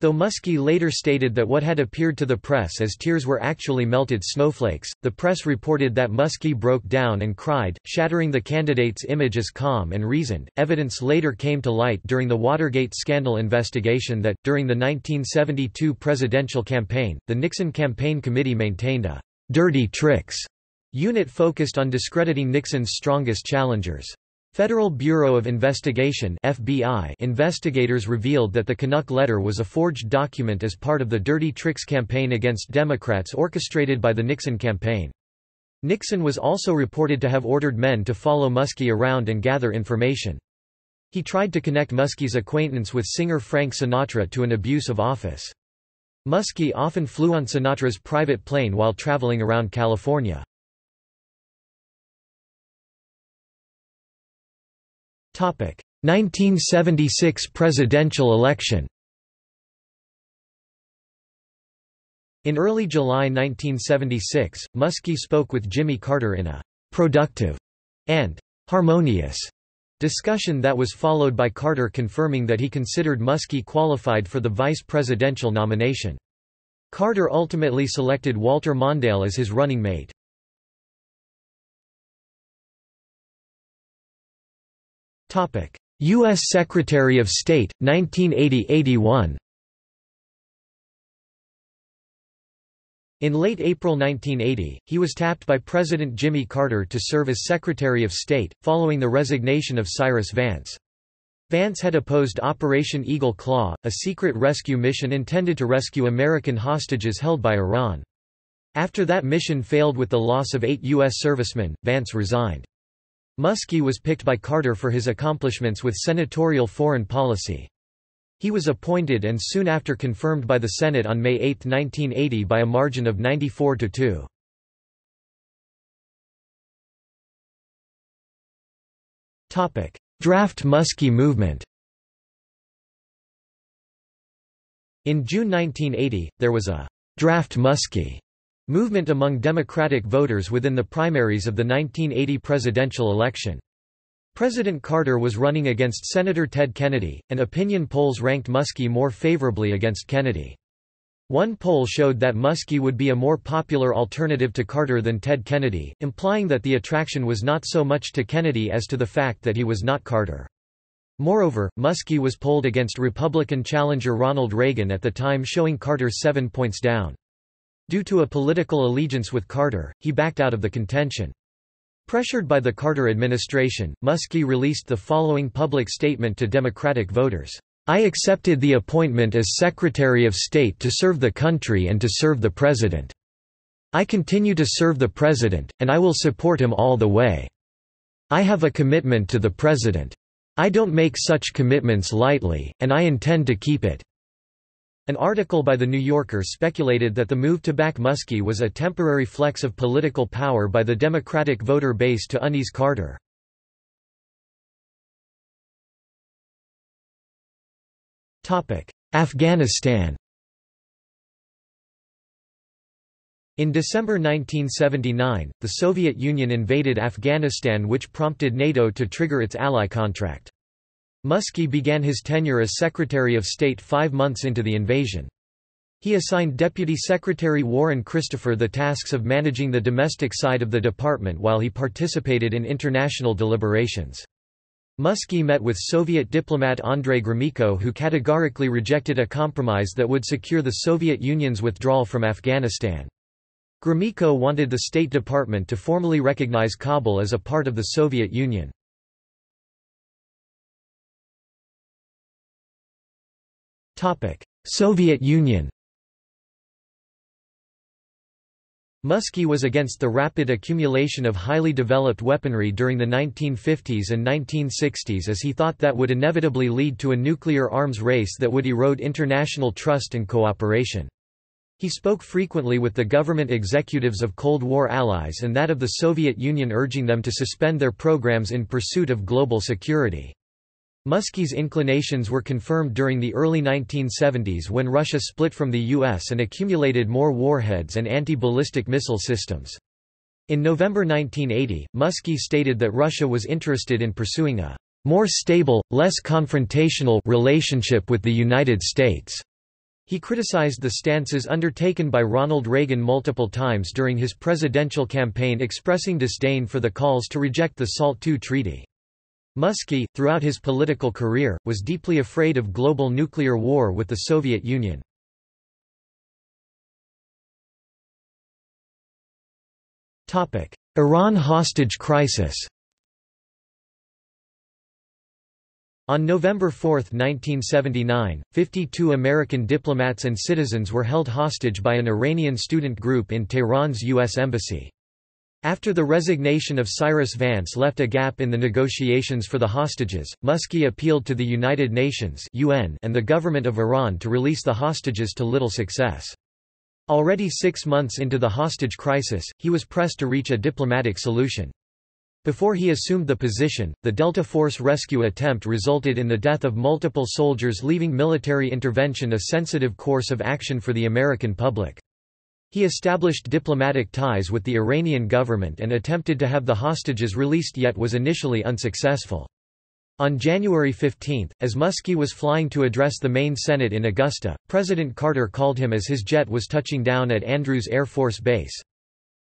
Though Muskie later stated that what had appeared to the press as tears were actually melted snowflakes, the press reported that Muskie broke down and cried, shattering the candidate's image as calm and reasoned. Evidence later came to light during the Watergate scandal investigation that, during the 1972 presidential campaign, the Nixon Campaign Committee maintained a "dirty tricks" unit focused on discrediting Nixon's strongest challengers. Federal Bureau of Investigation (FBI) investigators revealed that the Canuck Letter was a forged document as part of the Dirty Tricks campaign against Democrats orchestrated by the Nixon campaign. Nixon was also reported to have ordered men to follow Muskie around and gather information. He tried to connect Muskie's acquaintance with singer Frank Sinatra to an abuse of office. Muskie often flew on Sinatra's private plane while traveling around California. Topic: 1976 presidential election. In early July 1976, Muskie spoke with Jimmy Carter in a productive and harmonious discussion that was followed by Carter confirming that he considered Muskie qualified for the vice presidential nomination. Carter ultimately selected Walter Mondale as his running mate. U.S. Secretary of State, 1980–81. In late April 1980, he was tapped by President Jimmy Carter to serve as Secretary of State, following the resignation of Cyrus Vance. Vance had opposed Operation Eagle Claw, a secret rescue mission intended to rescue American hostages held by Iran. After that mission failed with the loss of 8 U.S. servicemen, Vance resigned. Muskie was picked by Carter for his accomplishments with senatorial foreign policy. He was appointed and soon after confirmed by the Senate on May 8, 1980 by a margin of 94–2. Draft Muskie movement. In June 1980, there was a «Draft Muskie» movement among Democratic voters within the primaries of the 1980 presidential election. President Carter was running against Senator Ted Kennedy, and opinion polls ranked Muskie more favorably against Kennedy. One poll showed that Muskie would be a more popular alternative to Carter than Ted Kennedy, implying that the attraction was not so much to Kennedy as to the fact that he was not Carter. Moreover, Muskie was polled against Republican challenger Ronald Reagan at the time, showing Carter 7 points down. Due to a political allegiance with Carter, he backed out of the contention. Pressured by the Carter administration, Muskie released the following public statement to Democratic voters. I accepted the appointment as Secretary of State to serve the country and to serve the President. I continue to serve the President, and I will support him all the way. I have a commitment to the President. I don't make such commitments lightly, and I intend to keep it." An article by The New Yorker speculated that the move to back Muskie was a temporary flex of political power by the Democratic voter base to unease Carter. Afghanistan. In December 1979, the Soviet Union invaded Afghanistan, which prompted NATO to trigger its ally contract. Muskie began his tenure as Secretary of State 5 months into the invasion. He assigned Deputy Secretary Warren Christopher the tasks of managing the domestic side of the department while he participated in international deliberations. Muskie met with Soviet diplomat Andrei Gromyko, who categorically rejected a compromise that would secure the Soviet Union's withdrawal from Afghanistan. Gromyko wanted the State Department to formally recognize Kabul as a part of the Soviet Union. Soviet Union. Muskie was against the rapid accumulation of highly developed weaponry during the 1950s and 1960s, as he thought that would inevitably lead to a nuclear arms race that would erode international trust and cooperation. He spoke frequently with the government executives of Cold War allies and that of the Soviet Union, urging them to suspend their programs in pursuit of global security. Muskie's inclinations were confirmed during the early 1970s when Russia split from the US and accumulated more warheads and anti-ballistic missile systems. In November 1980, Muskie stated that Russia was interested in pursuing a more stable, less confrontational relationship with the United States. He criticized the stances undertaken by Ronald Reagan multiple times during his presidential campaign, expressing disdain for the calls to reject the SALT II treaty. Muskie, throughout his political career, was deeply afraid of global nuclear war with the Soviet Union. Iran hostage crisis. On November 4, 1979, 52 American diplomats and citizens were held hostage by an Iranian student group in Tehran's U.S. Embassy. After the resignation of Cyrus Vance left a gap in the negotiations for the hostages, Muskie appealed to the United Nations (UN) and the government of Iran to release the hostages, to little success. Already 6 months into the hostage crisis, he was pressed to reach a diplomatic solution. Before he assumed the position, the Delta Force rescue attempt resulted in the death of multiple soldiers, leaving military intervention a sensitive course of action for the American public. He established diplomatic ties with the Iranian government and attempted to have the hostages released, yet was initially unsuccessful. On January 15, as Muskie was flying to address the main Senate in Augusta, President Carter called him as his jet was touching down at Andrews Air Force Base.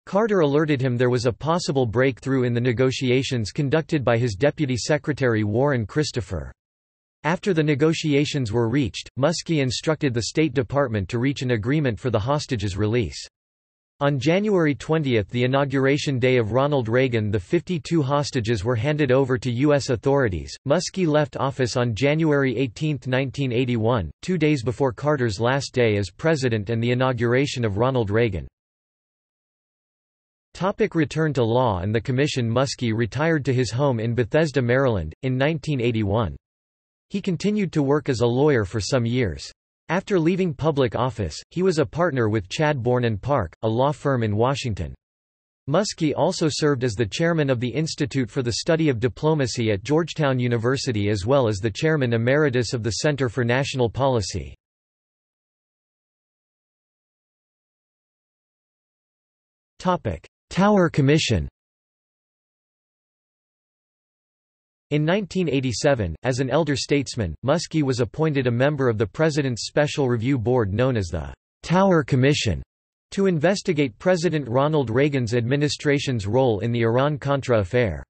Carter alerted him there was a possible breakthrough in the negotiations conducted by his Deputy Secretary Warren Christopher. After the negotiations were reached, Muskie instructed the State Department to reach an agreement for the hostages' release. On January 20, the inauguration day of Ronald Reagan, the 52 hostages were handed over to U.S. authorities. Muskie left office on January 18, 1981, 2 days before Carter's last day as president and the inauguration of Ronald Reagan. Return to law and the commission. Muskie retired to his home in Bethesda, Maryland, in 1981. He continued to work as a lawyer for some years. After leaving public office, he was a partner with Chadbourne & Park, a law firm in Washington. Muskie also served as the chairman of the Institute for the Study of Diplomacy at Georgetown University, as well as the chairman emeritus of the Center for National Policy. Tower Commission. In 1987, as an elder statesman, Muskie was appointed a member of the President's Special Review Board known as the Tower Commission, to investigate President Ronald Reagan's administration's role in the Iran-Contra affair.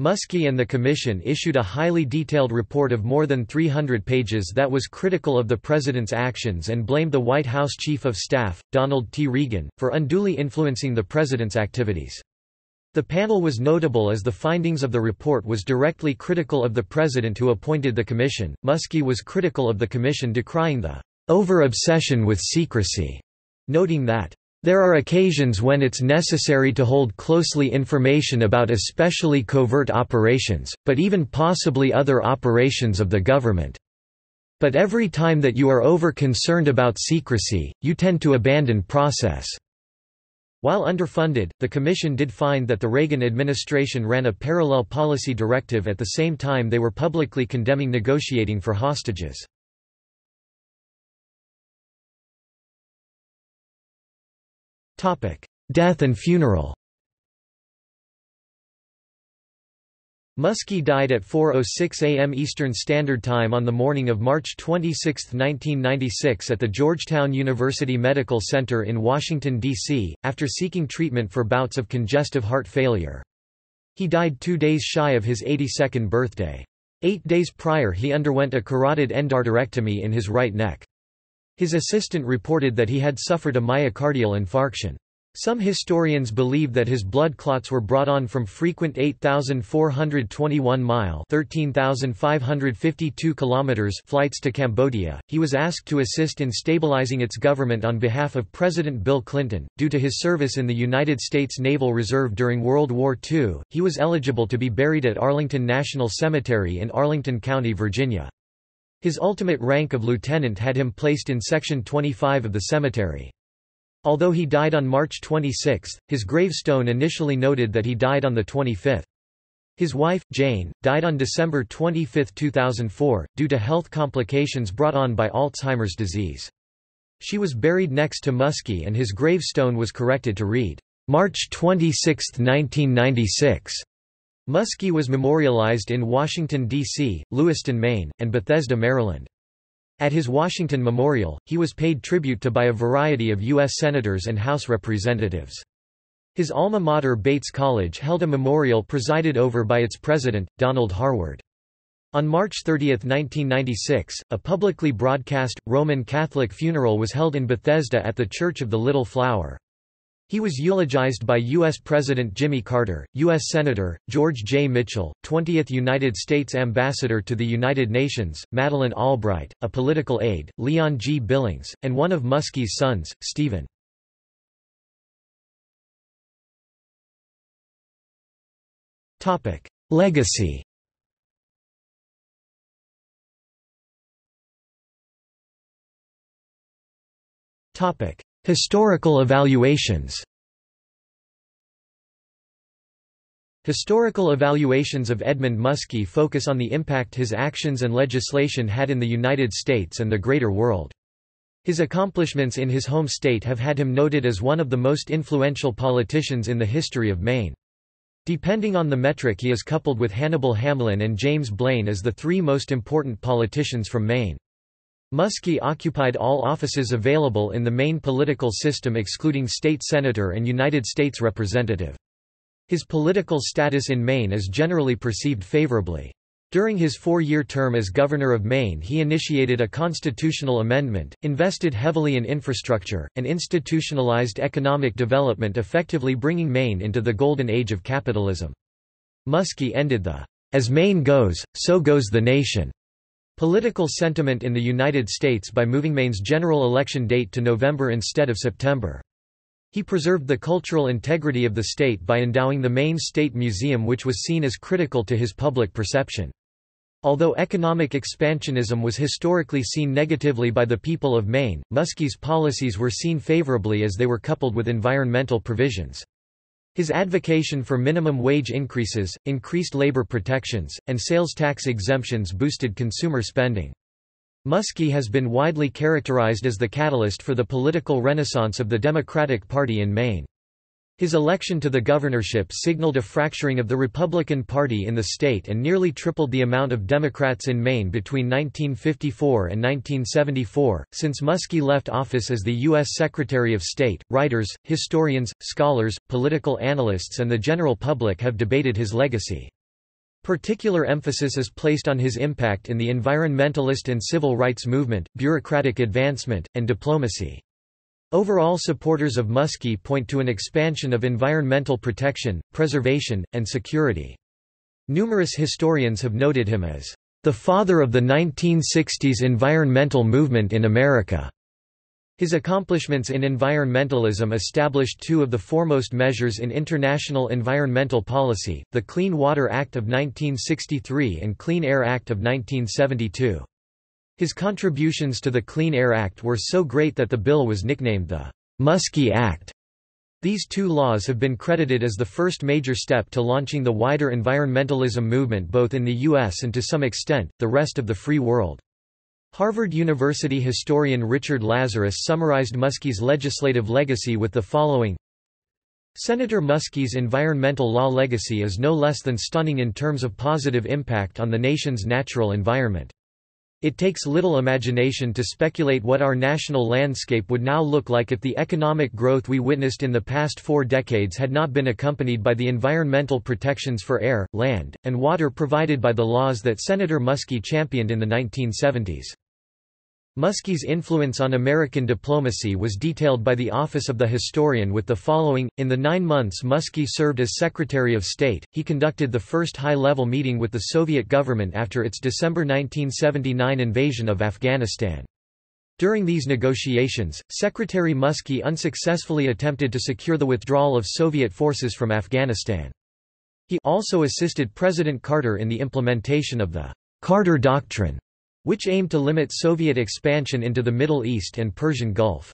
Muskie and the Commission issued a highly detailed report of more than 300 pages that was critical of the President's actions and blamed the White House Chief of Staff, Donald T. Reagan, for unduly influencing the President's activities. The panel was notable as the findings of the report was directly critical of the President who appointed the Commission. Muskie was critical of the Commission, decrying the over-obsession with secrecy, noting that there are occasions when it's necessary to hold closely information about especially covert operations, but even possibly other operations of the government. But every time that you are over-concerned about secrecy, you tend to abandon process." While underfunded, the Commission did find that the Reagan administration ran a parallel policy directive at the same time they were publicly condemning negotiating for hostages. Death and funeral. Muskie died at 4:06 a.m. Eastern Standard Time on the morning of March 26, 1996 at the Georgetown University Medical Center in Washington, D.C., after seeking treatment for bouts of congestive heart failure. He died 2 days shy of his 82nd birthday. 8 days prior he underwent a carotid endarterectomy in his right neck. His assistant reported that he had suffered a myocardial infarction. Some historians believe that his blood clots were brought on from frequent 8,421-mile (13,552 kilometers) flights to Cambodia. He was asked to assist in stabilizing its government on behalf of President Bill Clinton. Due to his service in the United States Naval Reserve during World War II, he was eligible to be buried at Arlington National Cemetery in Arlington County, Virginia. His ultimate rank of lieutenant had him placed in Section 25 of the cemetery. Although he died on March 26, his gravestone initially noted that he died on the 25th. His wife, Jane, died on December 25, 2004, due to health complications brought on by Alzheimer's disease. She was buried next to Muskie and his gravestone was corrected to read, "March 26, 1996. Muskie was memorialized in Washington, D.C., Lewiston, Maine, and Bethesda, Maryland. At his Washington memorial, he was paid tribute to by a variety of U.S. senators and House representatives. His alma mater Bates College held a memorial presided over by its president, Donald Harward. On March 30, 1996, a publicly broadcast, Roman Catholic funeral was held in Bethesda at the Church of the Little Flower. He was eulogized by U.S. President Jimmy Carter, U.S. Senator George J. Mitchell, 20th United States Ambassador to the United Nations, Madeleine Albright, a political aide, Leon G. Billings, and one of Muskie's sons, Stephen. Legacy. Historical evaluations. Historical evaluations of Edmund Muskie focus on the impact his actions and legislation had in the United States and the greater world. His accomplishments in his home state have had him noted as one of the most influential politicians in the history of Maine. Depending on the metric, he is coupled with Hannibal Hamlin and James Blaine as the three most important politicians from Maine. Muskie occupied all offices available in the Maine political system excluding state senator and United States representative. His political status in Maine is generally perceived favorably. During his four-year term as governor of Maine, he initiated a constitutional amendment, invested heavily in infrastructure, and institutionalized economic development, effectively bringing Maine into the golden age of capitalism. Muskie ended the "As Maine goes, so goes the nation" political sentiment in the United States by moving Maine's general election date to November instead of September. He preserved the cultural integrity of the state by endowing the Maine State Museum, which was seen as critical to his public perception. Although economic expansionism was historically seen negatively by the people of Maine, Muskie's policies were seen favorably as they were coupled with environmental provisions. His advocacy for minimum wage increases, increased labor protections, and sales tax exemptions boosted consumer spending. Muskie has been widely characterized as the catalyst for the political renaissance of the Democratic Party in Maine. His election to the governorship signaled a fracturing of the Republican Party in the state and nearly tripled the amount of Democrats in Maine between 1954 and 1974. Since Muskie left office as the U.S. Secretary of State, writers, historians, scholars, political analysts, and the general public have debated his legacy. Particular emphasis is placed on his impact in the environmentalist and civil rights movement, bureaucratic advancement, and diplomacy. Overall, supporters of Muskie point to an expansion of environmental protection, preservation, and security. Numerous historians have noted him as the father of the 1960s environmental movement in America. His accomplishments in environmentalism established two of the foremost measures in international environmental policy, the Clean Water Act of 1963 and Clean Air Act of 1972. His contributions to the Clean Air Act were so great that the bill was nicknamed the Muskie Act. These two laws have been credited as the first major step to launching the wider environmentalism movement both in the U.S. and to some extent, the rest of the free world. Harvard University historian Richard Lazarus summarized Muskie's legislative legacy with the following: Senator Muskie's environmental law legacy is no less than stunning in terms of positive impact on the nation's natural environment. It takes little imagination to speculate what our national landscape would now look like if the economic growth we witnessed in the past 4 decades had not been accompanied by the environmental protections for air, land, and water provided by the laws that Senator Muskie championed in the 1970s. Muskie's influence on American diplomacy was detailed by the Office of the Historian with the following: In the 9 months Muskie served as Secretary of State, he conducted the first high-level meeting with the Soviet government after its December 1979 invasion of Afghanistan. During these negotiations, Secretary Muskie unsuccessfully attempted to secure the withdrawal of Soviet forces from Afghanistan. He also assisted President Carter in the implementation of the Carter Doctrine, which aimed to limit Soviet expansion into the Middle East and Persian Gulf.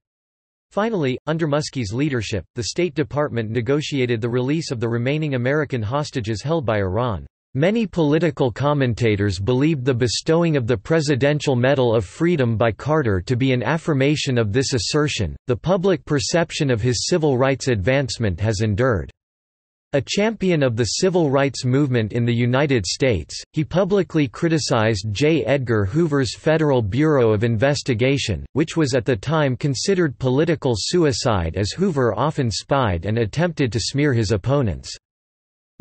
Finally, under Muskie's leadership, the State Department negotiated the release of the remaining American hostages held by Iran. Many political commentators believed the bestowing of the Presidential Medal of Freedom by Carter to be an affirmation of this assertion. The public perception of his civil rights advancement has endured. A champion of the civil rights movement in the United States, he publicly criticized J. Edgar Hoover's Federal Bureau of Investigation, which was at the time considered political suicide as Hoover often spied and attempted to smear his opponents.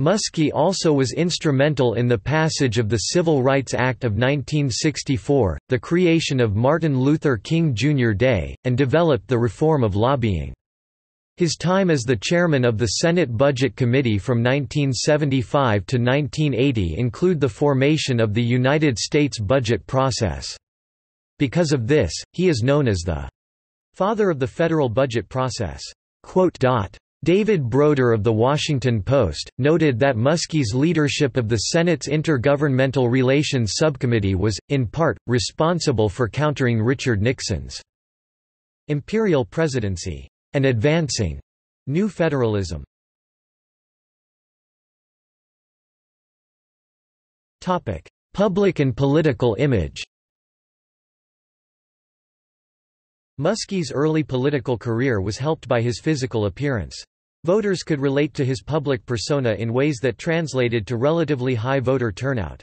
Muskie also was instrumental in the passage of the Civil Rights Act of 1964, the creation of Martin Luther King Jr. Day, and developed the reform of lobbying. His time as the chairman of the Senate Budget Committee from 1975 to 1980 include the formation of the United States budget process. Because of this, he is known as the father of the federal budget process. David Broder of The Washington Post noted that Muskie's leadership of the Senate's Intergovernmental Relations Subcommittee was, in part, responsible for countering Richard Nixon's imperial presidency and advancing new federalism. Topic: Public and political image. Muskie's early political career was helped by his physical appearance. Voters could relate to his public persona in ways that translated to relatively high voter turnout.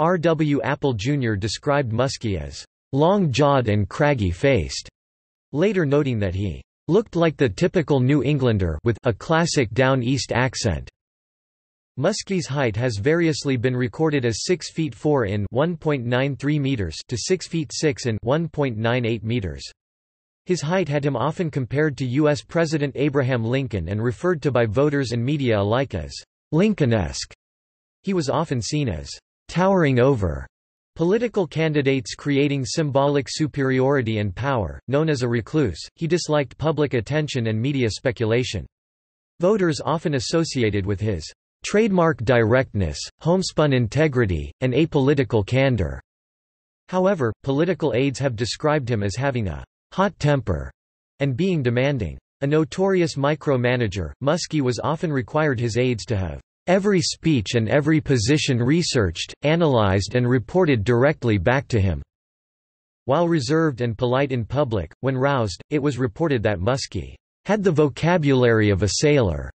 R. W. Apple Jr. described Muskie as long-jawed and craggy-faced, later noting that he looked like the typical New Englander with a classic Down East accent. Muskie's height has variously been recorded as 6 feet 4 in 1.93 meters to 6 feet 6 in 1.98 meters. His height had him often compared to U.S. President Abraham Lincoln and referred to by voters and media alike as Lincoln-esque. He was often seen as towering over political candidates, creating symbolic superiority and power. Known as a recluse, he disliked public attention and media speculation. Voters often associated with his trademark directness, homespun integrity, and apolitical candor. However, political aides have described him as having a hot temper and being demanding. A notorious micromanager, Muskie was often required his aides to have every speech and every position researched, analyzed and reported directly back to him. While reserved and polite in public, when roused, it was reported that Muskie had the vocabulary of a sailor.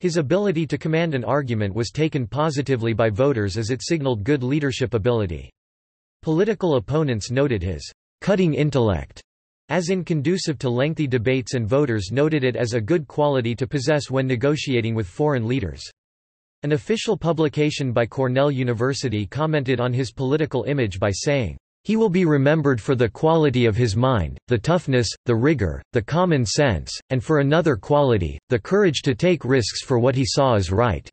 His ability to command an argument was taken positively by voters as it signaled good leadership ability. Political opponents noted his cutting intellect as inconducive to lengthy debates, and voters noted it as a good quality to possess when negotiating with foreign leaders. An official publication by Cornell University commented on his political image by saying, "He will be remembered for the quality of his mind, the toughness, the rigor, the common sense, and for another quality, the courage to take risks for what he saw as right."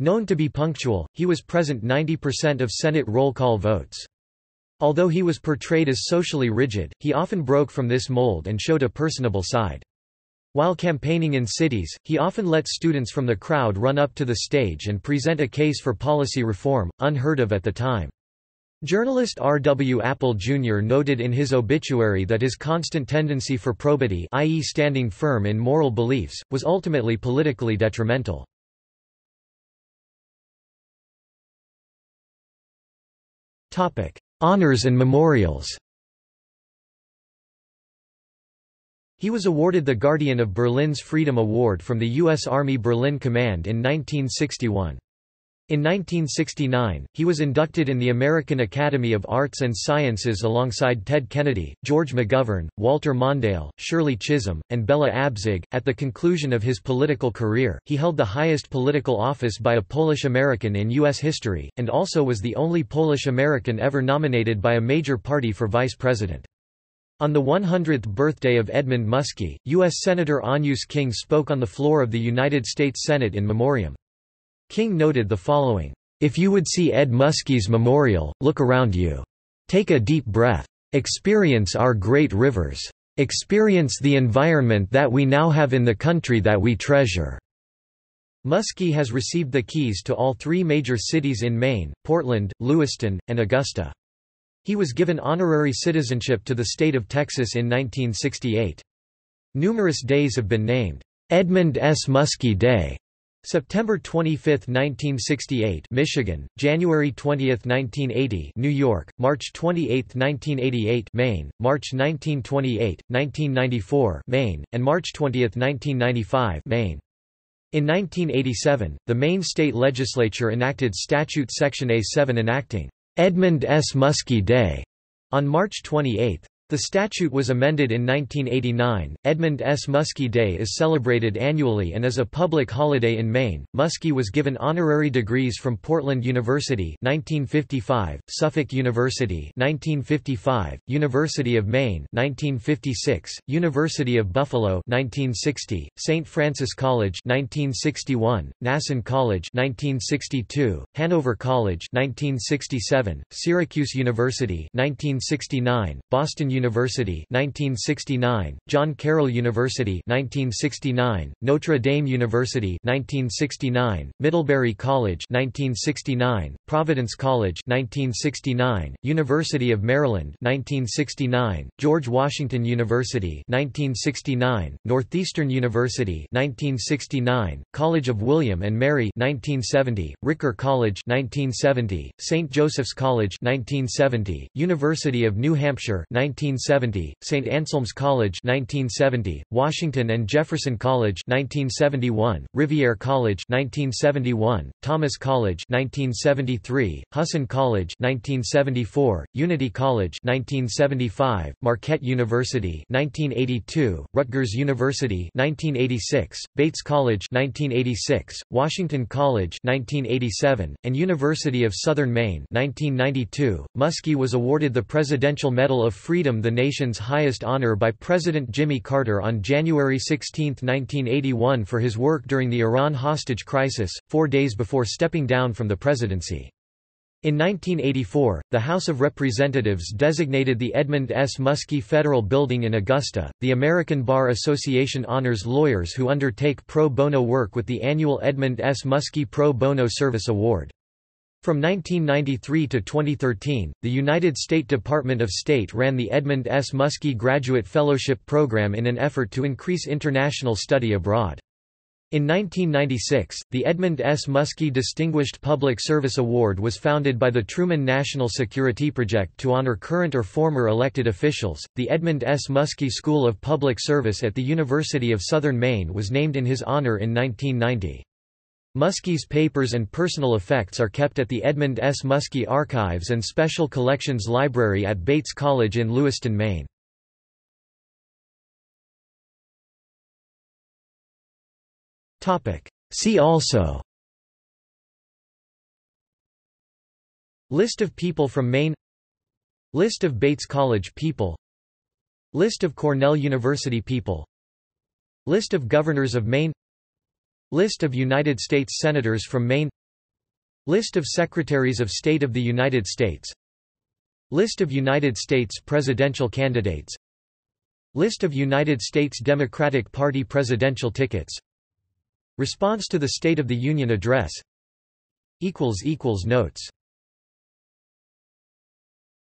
Known to be punctual, he was present 90% of Senate roll call votes. Although he was portrayed as socially rigid, he often broke from this mold and showed a personable side. While campaigning in cities, he often let students from the crowd run up to the stage and present a case for policy reform, unheard of at the time. Journalist R. W. Apple Jr. noted in his obituary that his constant tendency for probity, i.e. standing firm in moral beliefs, was ultimately politically detrimental. Topic: Honors and Memorials. He was awarded the Guardian of Berlin's Freedom Award from the U.S. Army Berlin Command in 1961. In 1969, he was inducted in the American Academy of Arts and Sciences alongside Ted Kennedy, George McGovern, Walter Mondale, Shirley Chisholm, and Bela Abzug. At the conclusion of his political career, he held the highest political office by a Polish American in U.S. history, and also was the only Polish American ever nominated by a major party for vice president. On the 100th birthday of Edmund Muskie, U.S. Senator Angus King spoke on the floor of the United States Senate in memoriam. King noted the following, "If you would see Ed Muskie's memorial, look around you. Take a deep breath. Experience our great rivers. Experience the environment that we now have in the country that we treasure." Muskie has received the keys to all three major cities in Maine, Portland, Lewiston, and Augusta. He was given honorary citizenship to the state of Texas in 1968. Numerous days have been named, Edmund S. Muskie Day. September 25, 1968, Michigan; January 20, 1980, New York; March 28, 1988, Maine; March 1928, 1994, Maine; and March 20, 1995, Maine. In 1987, the Maine state legislature enacted Statute Section A7 enacting Edmund S. Muskie Day on March 28. The statute was amended in 1989. Edmund S. Muskie Day is celebrated annually and is a public holiday in Maine. Muskie was given honorary degrees from Portland University 1955, Suffolk University 1955, University of Maine 1956, University of Buffalo 1960, St. Francis College 1961, Nassau College 1962, Hanover College 1967, Syracuse University 1969, Boston University 1969, John Carroll University 1969, Notre Dame University 1969, Middlebury College 1969, Providence College 1969, University of Maryland 1969, George Washington University 1969, Northeastern University 1969, College of William and Mary 1970, Ricker College 1970, St. Joseph's College 1970, University of New Hampshire 1970, St. Anselm's College 1970, Washington and Jefferson College 1971, Riviere College 1971, Thomas College 1973, Husson College 1974, Unity College 1975, Marquette University 1982, Rutgers University 1986, Bates College 1986, Washington College 1987, and University of Southern Maine 1992. Muskie was awarded the Presidential Medal of Freedom, the nation's highest honor, by President Jimmy Carter on January 16, 1981, for his work during the Iran hostage crisis, 4 days before stepping down from the presidency. In 1984, the House of Representatives designated the Edmund S. Muskie Federal Building in Augusta. The American Bar Association honors lawyers who undertake pro bono work with the annual Edmund S. Muskie Pro Bono Service Award. From 1993 to 2013, the United States Department of State ran the Edmund S. Muskie Graduate Fellowship Program in an effort to increase international study abroad. In 1996, the Edmund S. Muskie Distinguished Public Service Award was founded by the Truman National Security Project to honor current or former elected officials. The Edmund S. Muskie School of Public Service at the University of Southern Maine was named in his honor in 1990. Muskie's papers and personal effects are kept at the Edmund S. Muskie Archives and Special Collections Library at Bates College in Lewiston, Maine. See also List of people from Maine. List of Bates College people. List of Cornell University people. List of Governors of Maine. List of United States Senators from Maine. List of Secretaries of State of the United States. List of United States presidential candidates. List of United States Democratic Party presidential tickets. Response to the State of the Union Address. == Notes